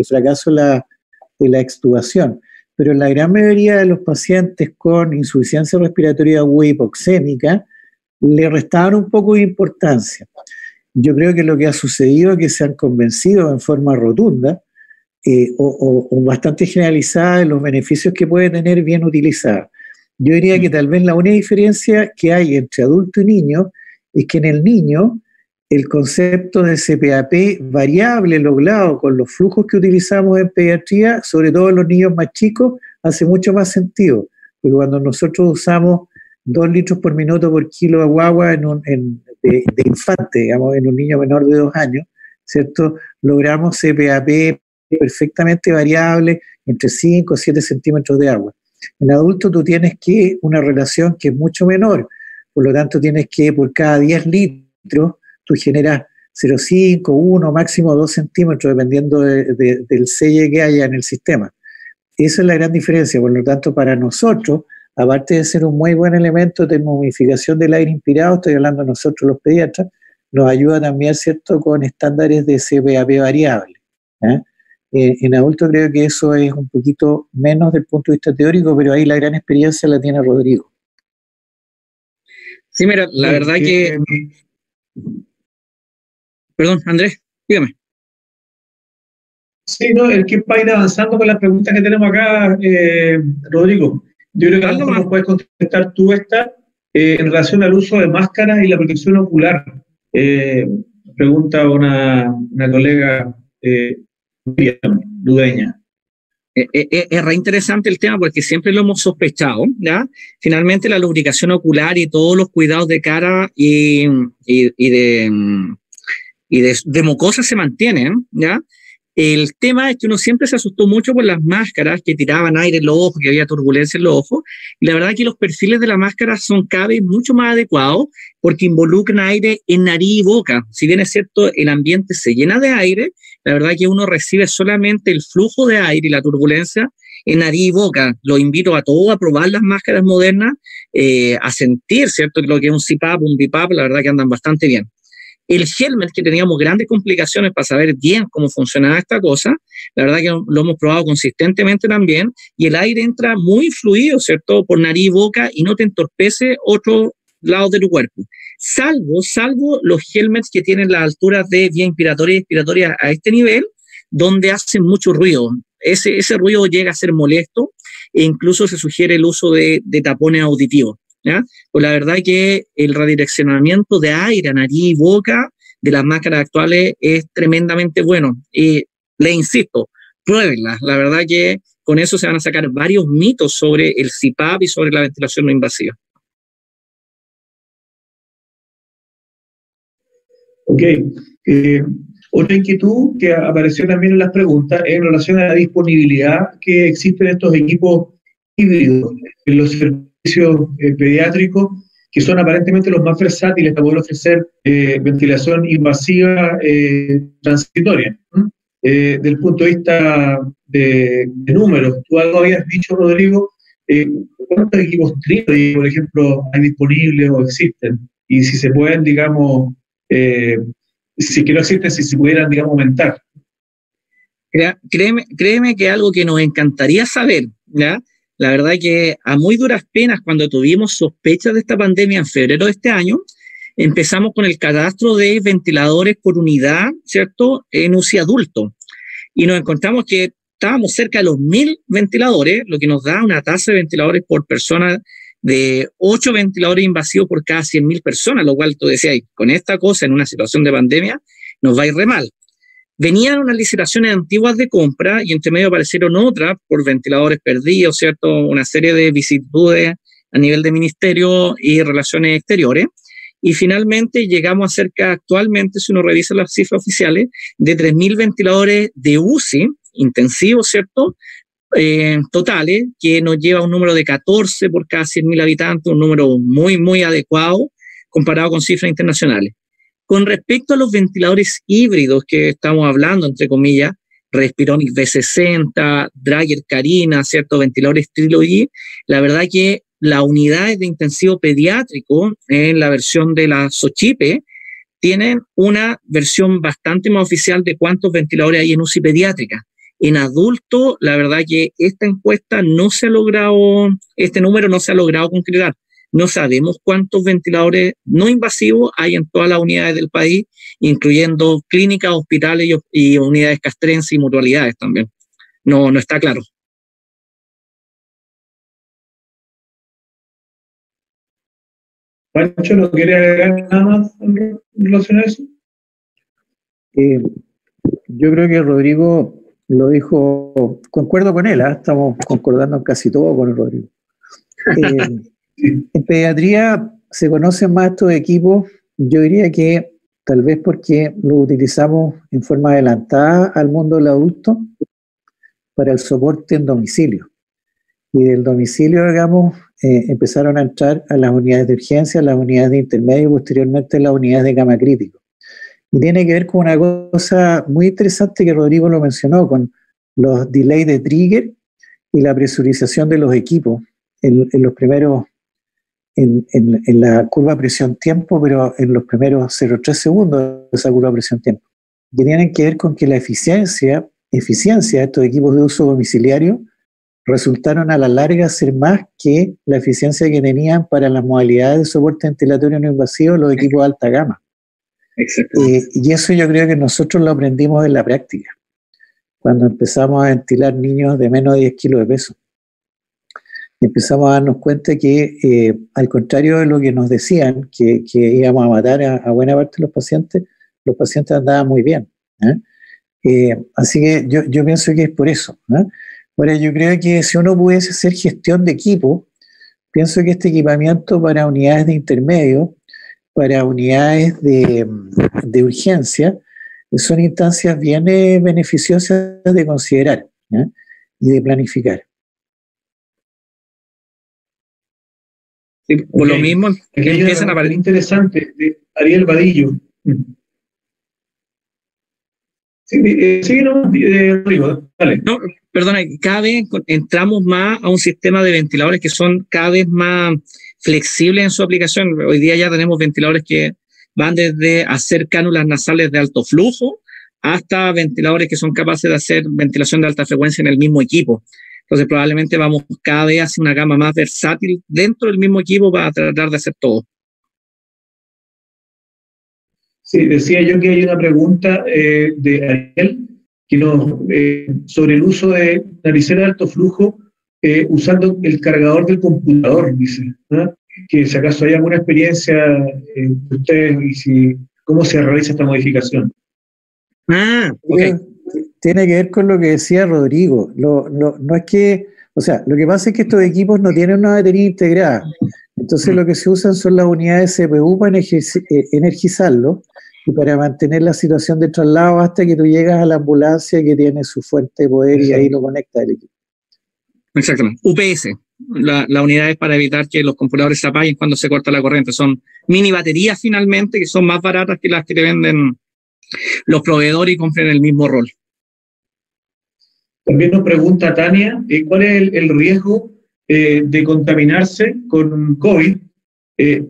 fracaso de la extubación. Pero en la gran mayoría de los pacientes con insuficiencia respiratoria aguda hipoxémica le restaban un poco de importancia. Yo creo que lo que ha sucedido es que se han convencido en forma rotunda o bastante generalizada de los beneficios que puede tener bien utilizada. Yo diría que tal vez la única diferencia que hay entre adulto y niño es que en el niño el concepto de CPAP variable logrado con los flujos que utilizamos en pediatría, sobre todo en los niños más chicos, hace mucho más sentido. Porque cuando nosotros usamos 2 litros por minuto por kilo de guagua de infante, digamos, en un niño menor de 2 años, ¿cierto? Logramos CPAP perfectamente variable entre 5 o 7 centímetros de agua. En adulto tú tienes que una relación que es mucho menor, por lo tanto tienes que por cada 10 litros tú generas 0,5, 1, máximo 2 centímetros dependiendo del selle que haya en el sistema. Esa es la gran diferencia, por lo tanto para nosotros, aparte de ser un muy buen elemento de termohumidificación del aire inspirado, estoy hablando nosotros los pediatras, nos ayuda también, ¿cierto?, con estándares de CPAP variable, ¿eh? En adulto creo que eso es un poquito menos desde el punto de vista teórico, pero ahí la gran experiencia la tiene Rodrigo. Sí, mira, la verdad que... Perdón, Andrés, dígame. Sí, no, el que va a ir avanzando con las preguntas que tenemos acá, Rodrigo. Yo creo que algo nos puedes contestar tú esta en relación al uso de máscaras y la protección ocular. Pregunta una colega Ludeña. Es reinteresante el tema porque siempre lo hemos sospechado, ¿ya? Finalmente la lubricación ocular y todos los cuidados de cara y de mucosa se mantienen, ¿ya? El tema es que uno siempre se asustó mucho por las máscaras que tiraban aire en los ojos, que había turbulencia en los ojos, y la verdad es que los perfiles de la máscara son cada vez mucho más adecuados porque involucran aire en nariz y boca. Si bien es cierto, el ambiente se llena de aire, la verdad es que uno recibe solamente el flujo de aire y la turbulencia en nariz y boca. Lo invito a todos a probar las máscaras modernas, a sentir, ¿cierto?, lo que es un CPAP, un BiPAP, la verdad que andan bastante bien. El helmet, que teníamos grandes complicaciones para saber bien cómo funcionaba esta cosa, la verdad que lo hemos probado consistentemente también, y el aire entra muy fluido, ¿cierto?, por nariz y boca, y no te entorpece otros lados de tu cuerpo. Salvo los helmets que tienen las alturas de vía inspiratoria y expiratoria a este nivel, donde hacen mucho ruido. Ese ruido llega a ser molesto, e incluso se sugiere el uso de tapones auditivos, ¿ya? Pues la verdad que el redireccionamiento de aire a nariz y boca de las máscaras actuales es tremendamente bueno. Y le insisto, pruébenlas. La verdad que con eso se van a sacar varios mitos sobre el CPAP y sobre la ventilación no invasiva. Ok. Otra inquietud que apareció también en las preguntas es en relación a la disponibilidad que existen estos equipos híbridos en los servicios pediátricos, que son aparentemente los más versátiles para poder ofrecer ventilación invasiva transitoria. Del punto de vista de números, tú algo habías dicho, Rodrigo, ¿cuántos equipos Trilogy, por ejemplo, hay disponibles o existen? Y si se pueden, digamos, si que no existen, si se pudieran, digamos, aumentar. Créeme que algo que nos encantaría saber, ¿ya? La verdad que a muy duras penas, cuando tuvimos sospechas de esta pandemia en febrero de este año, empezamos con el cadastro de ventiladores por unidad, ¿cierto?, en UCI adulto. Y nos encontramos que estábamos cerca de los 1000 ventiladores, lo que nos da una tasa de ventiladores por persona de 8 ventiladores invasivos por cada 100.000 personas, lo cual tú decías, con esta cosa en una situación de pandemia nos va a ir re mal. Venían unas licitaciones antiguas de compra y entre medio aparecieron otras por ventiladores perdidos, ¿cierto? Una serie de vicisitudes a nivel de ministerio y relaciones exteriores. Y finalmente llegamos a cerca, actualmente, si uno revisa las cifras oficiales, de 3.000 ventiladores de UCI intensivos, ¿cierto? Totales, que nos lleva a un número de 14 por cada 100.000 habitantes, un número muy, muy adecuado comparado con cifras internacionales. Con respecto a los ventiladores híbridos que estamos hablando, entre comillas, Respironics V60, Dryger Carina, ciertos ventiladores Trilogy, la verdad que las unidades de intensivo pediátrico en la versión de la Sochipe tienen una versión bastante más oficial de cuántos ventiladores hay en UCI pediátrica. En adulto, la verdad que esta encuesta no se ha logrado, este número no se ha logrado concretar. No sabemos cuántos ventiladores no invasivos hay en todas las unidades del país, incluyendo clínicas, hospitales y unidades castrenses y mutualidades también. No está claro. Pancho, ¿no quiere agregar nada más en relación a eso? Yo creo que Rodrigo lo dijo, concuerdo con él, estamos concordando en casi todo con el Rodrigo. En pediatría se conocen más estos equipos, yo diría que tal vez porque los utilizamos en forma adelantada al mundo del adulto para el soporte en domicilio. Y del domicilio, digamos, empezaron a entrar a las unidades de urgencia, a las unidades de intermedio y posteriormente a las unidades de cama crítico. Y tiene que ver con una cosa muy interesante que Rodrigo lo mencionó, con los delays de trigger y la presurización de los equipos en los primeros, en la curva presión-tiempo, pero en los primeros 0,3 segundos de esa curva presión-tiempo. Que tienen que ver con que la eficiencia de estos equipos de uso domiciliario resultaron a la larga ser más que la eficiencia que tenían para las modalidades de soporte ventilatorio no invasivo los equipos de alta gama. Y eso yo creo que nosotros lo aprendimos en la práctica, cuando empezamos a ventilar niños de menos de 10 kilos de peso. Empezamos a darnos cuenta que, al contrario de lo que nos decían, que íbamos a matar a buena parte de los pacientes andaban muy bien. Así que yo pienso que es por eso. Ahora, yo creo que si uno pudiese hacer gestión de equipo, pienso que este equipamiento para unidades de intermedio, para unidades de urgencia, son instancias bien beneficiosas de considerar y de planificar. Sí, por okay. Lo mismo que empiezan a parar. Interesante, de Ariel Vadillo. Sí, no, Rodrigo, dale. No, perdona, cada vez entramos más a un sistema de ventiladores que son cada vez más flexibles en su aplicación. Hoy día ya tenemos ventiladores que van desde hacer cánulas nasales de alto flujo hasta ventiladores que son capaces de hacer ventilación de alta frecuencia en el mismo equipo. Entonces probablemente vamos cada vez hacia una gama más versátil dentro del mismo equipo para tratar de hacer todo. Sí, decía yo que hay una pregunta de Ariel que nos, sobre el uso de naricera de alto flujo usando el cargador del computador, dice, ¿no? Que si acaso hay alguna experiencia de ustedes y si, cómo se realiza esta modificación. Ah, ok. Tiene que ver con lo que decía Rodrigo. No es que, o sea, lo que pasa es que estos equipos no tienen una batería integrada. Entonces lo que se usan son las unidades de CPU para energizarlo y para mantener la situación de traslado hasta que tú llegas a la ambulancia que tiene su fuente de poder. Exacto. Y ahí lo conecta el equipo. Exactamente. UPS, la unidad es para evitar que los computadores se apaguen cuando se corta la corriente. Son mini baterías finalmente que son más baratas que las que te venden los proveedores y compren el mismo rol. También nos pregunta Tania, ¿cuál es el riesgo de contaminarse con COVID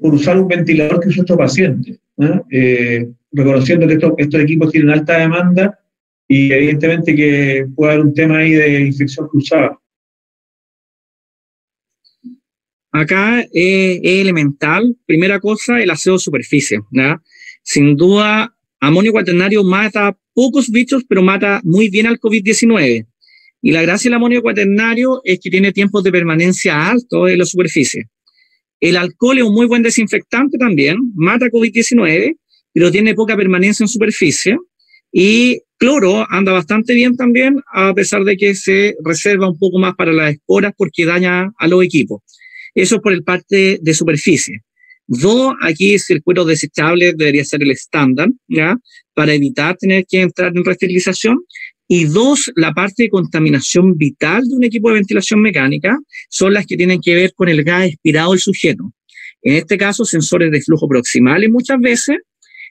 por usar un ventilador que usa estos pacientes? Reconociendo que estos equipos tienen alta demanda y evidentemente que puede haber un tema ahí de infección cruzada. Acá es elemental, primera cosa, el aseo de superficie, ¿no? Sin duda, amonio cuaternario mata pocos bichos, pero mata muy bien al COVID-19. Y la gracia del amonio cuaternario es que tiene tiempos de permanencia altos en la superficie. El alcohol es un muy buen desinfectante también, mata COVID-19, pero tiene poca permanencia en superficie. Y cloro anda bastante bien también, a pesar de que se reserva un poco más para las esporas porque daña a los equipos. Eso por el parte de superficie. Dos, aquí circuitos desechables debería ser el estándar, ¿ya? Para evitar tener que entrar en reesterilización. Y dos, la parte de contaminación vital de un equipo de ventilación mecánica son las que tienen que ver con el gas expirado del sujeto. En este caso, sensores de flujo proximales muchas veces,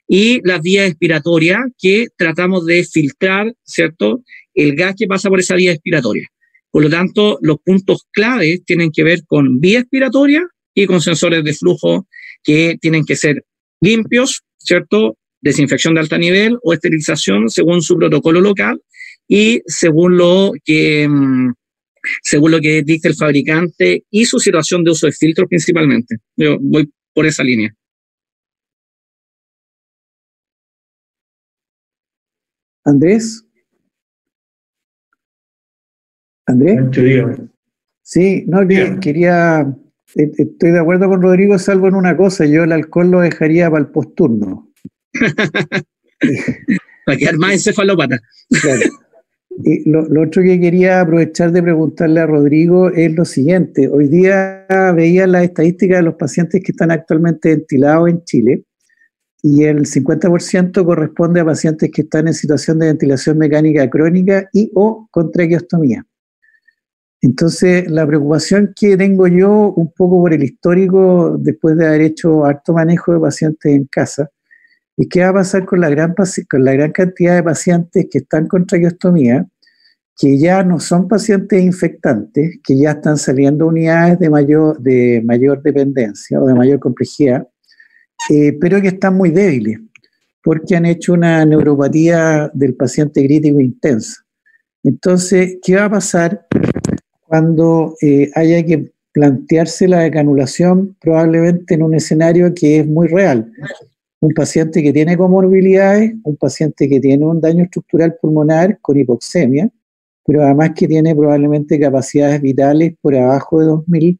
y las vías expiratorias, que tratamos de filtrar, ¿cierto?, el gas que pasa por esa vía expiratoria. Por lo tanto, los puntos claves tienen que ver con vía expiratoria y con sensores de flujo que tienen que ser limpios, ¿cierto?, desinfección de alto nivel o esterilización según su protocolo local y según lo que dicta el fabricante y su situación de uso de filtros principalmente. Yo voy por esa línea. Andrés. Sí, no, quería... Estoy de acuerdo con Rodrigo, salvo en una cosa: yo el alcohol lo dejaría para el posturno. Para quedar más encefalópata. Claro. Y lo otro que quería aprovechar de preguntarle a Rodrigo es lo siguiente. Hoy día veía las estadísticas de los pacientes que están actualmente ventilados en Chile, y el 50% corresponde a pacientes que están en situación de ventilación mecánica crónica y o con traqueostomía. Entonces, la preocupación que tengo yo, un poco por el histórico, después de haber hecho harto manejo de pacientes en casa, es qué va a pasar con la gran cantidad de pacientes que están con traqueostomía, que ya no son pacientes infectantes, que ya están saliendo unidades de mayor dependencia o de mayor complejidad, pero que están muy débiles, porque han hecho una neuropatía del paciente crítico intensa. Entonces, ¿qué va a pasar cuando haya que plantearse la canulación, probablemente en un escenario que es muy real? Un paciente que tiene comorbilidades, un paciente que tiene un daño estructural pulmonar con hipoxemia, pero además que tiene probablemente capacidades vitales por abajo de 2000,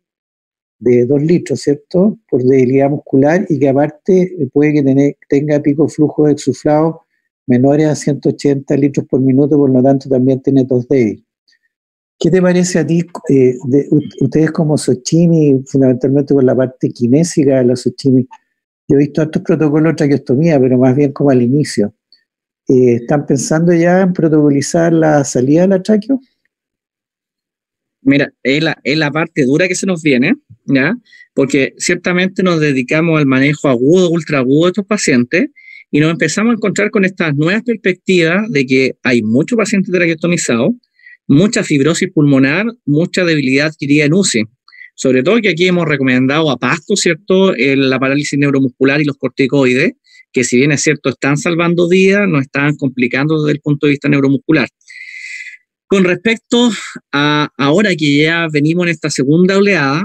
de 2 litros, ¿cierto?, por debilidad muscular, y que aparte puede que tenga pico flujo exuflado menores a 180 litros por minuto, por lo tanto también tiene tos débil. ¿Qué te parece a ti, ustedes como Sochimi, fundamentalmente por la parte kinésica de la Sochimi? Yo he visto hartos protocolos de traqueostomía, pero más bien como al inicio. ¿Están pensando ya en protocolizar la salida de la traqueo? Mira, es la parte dura que se nos viene, ¿ya? Porque ciertamente nos dedicamos al manejo agudo, ultra agudo de estos pacientes, y nos empezamos a encontrar con estas nuevas perspectivas de que hay muchos pacientes traqueostomizados, mucha fibrosis pulmonar, mucha debilidad adquirida en UCI. Sobre todo que aquí hemos recomendado a pasto, ¿cierto?, la parálisis neuromuscular y los corticoides, que si bien es cierto están salvando días, nos están complicando desde el punto de vista neuromuscular. Con respecto a ahora que ya venimos en esta segunda oleada,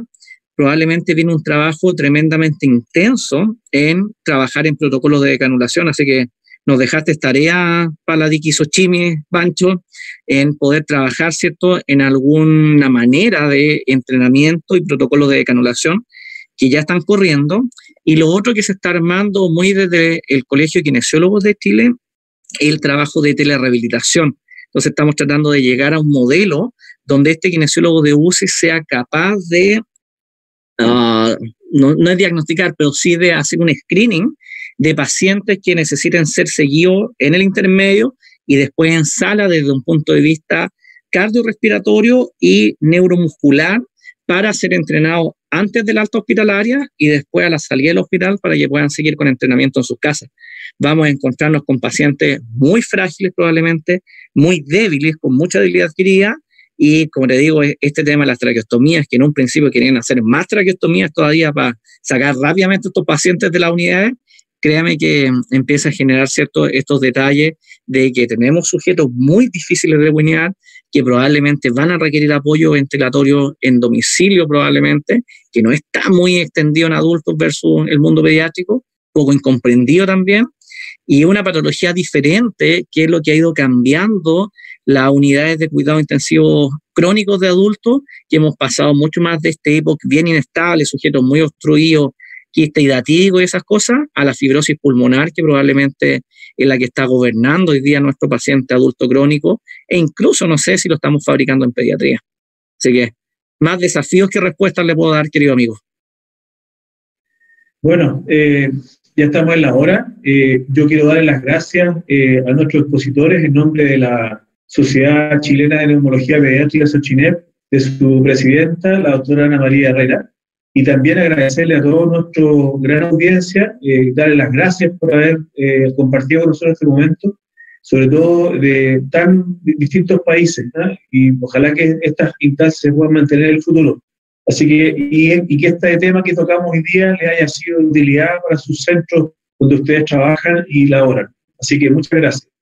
probablemente viene un trabajo tremendamente intenso en trabajar en protocolos de canulación, así que nos dejaste tarea para la Diki Sochimi, Pancho, en poder trabajar, ¿cierto?, en alguna manera de entrenamiento y protocolos de canulación que ya están corriendo. Y lo otro que se está armando muy desde el Colegio de Kinesiólogos de Chile, el trabajo de telerehabilitación. Entonces estamos tratando de llegar a un modelo donde este kinesiólogo de UCI sea capaz de, no es diagnosticar, pero sí de hacer un screening de pacientes que necesiten ser seguidos en el intermedio y después en sala desde un punto de vista cardiorrespiratorio y neuromuscular para ser entrenados antes del alta hospitalaria y después a la salida del hospital para que puedan seguir con entrenamiento en sus casas. Vamos a encontrarnos con pacientes muy frágiles probablemente, muy débiles, con mucha debilidad adquirida, y como te digo, este tema de las traqueostomías, que en un principio querían hacer más traqueostomías todavía para sacar rápidamente a estos pacientes de las unidades. Créame que empieza a generar estos detalles de que tenemos sujetos muy difíciles de weanear, que probablemente van a requerir apoyo ventilatorio en domicilio probablemente, que no está muy extendido en adultos versus el mundo pediátrico, poco incomprendido también, y una patología diferente que es lo que ha ido cambiando las unidades de cuidado intensivo crónicos de adultos, que hemos pasado mucho más de este EPOC bien inestable, sujetos muy obstruidos, quiste hidrativo y esas cosas, a la fibrosis pulmonar, que probablemente es la que está gobernando hoy día nuestro paciente adulto crónico, e incluso no sé si lo estamos fabricando en pediatría. Así que más desafíos que respuestas le puedo dar, querido amigo. Bueno, ya estamos en la hora. Yo quiero darle las gracias a nuestros expositores en nombre de la Sociedad Chilena de Neumología Pediátrica, Sochinep, de su presidenta, la doctora Ana María Herrera, y también agradecerle a toda nuestra gran audiencia, darle las gracias por haber compartido con nosotros este momento, sobre todo de tan distintos países, ¿no? Y ojalá que estas instancias se puedan mantener en el futuro. Así que, y que este tema que tocamos hoy día les haya sido de utilidad para sus centros donde ustedes trabajan y laboran. Así que muchas gracias.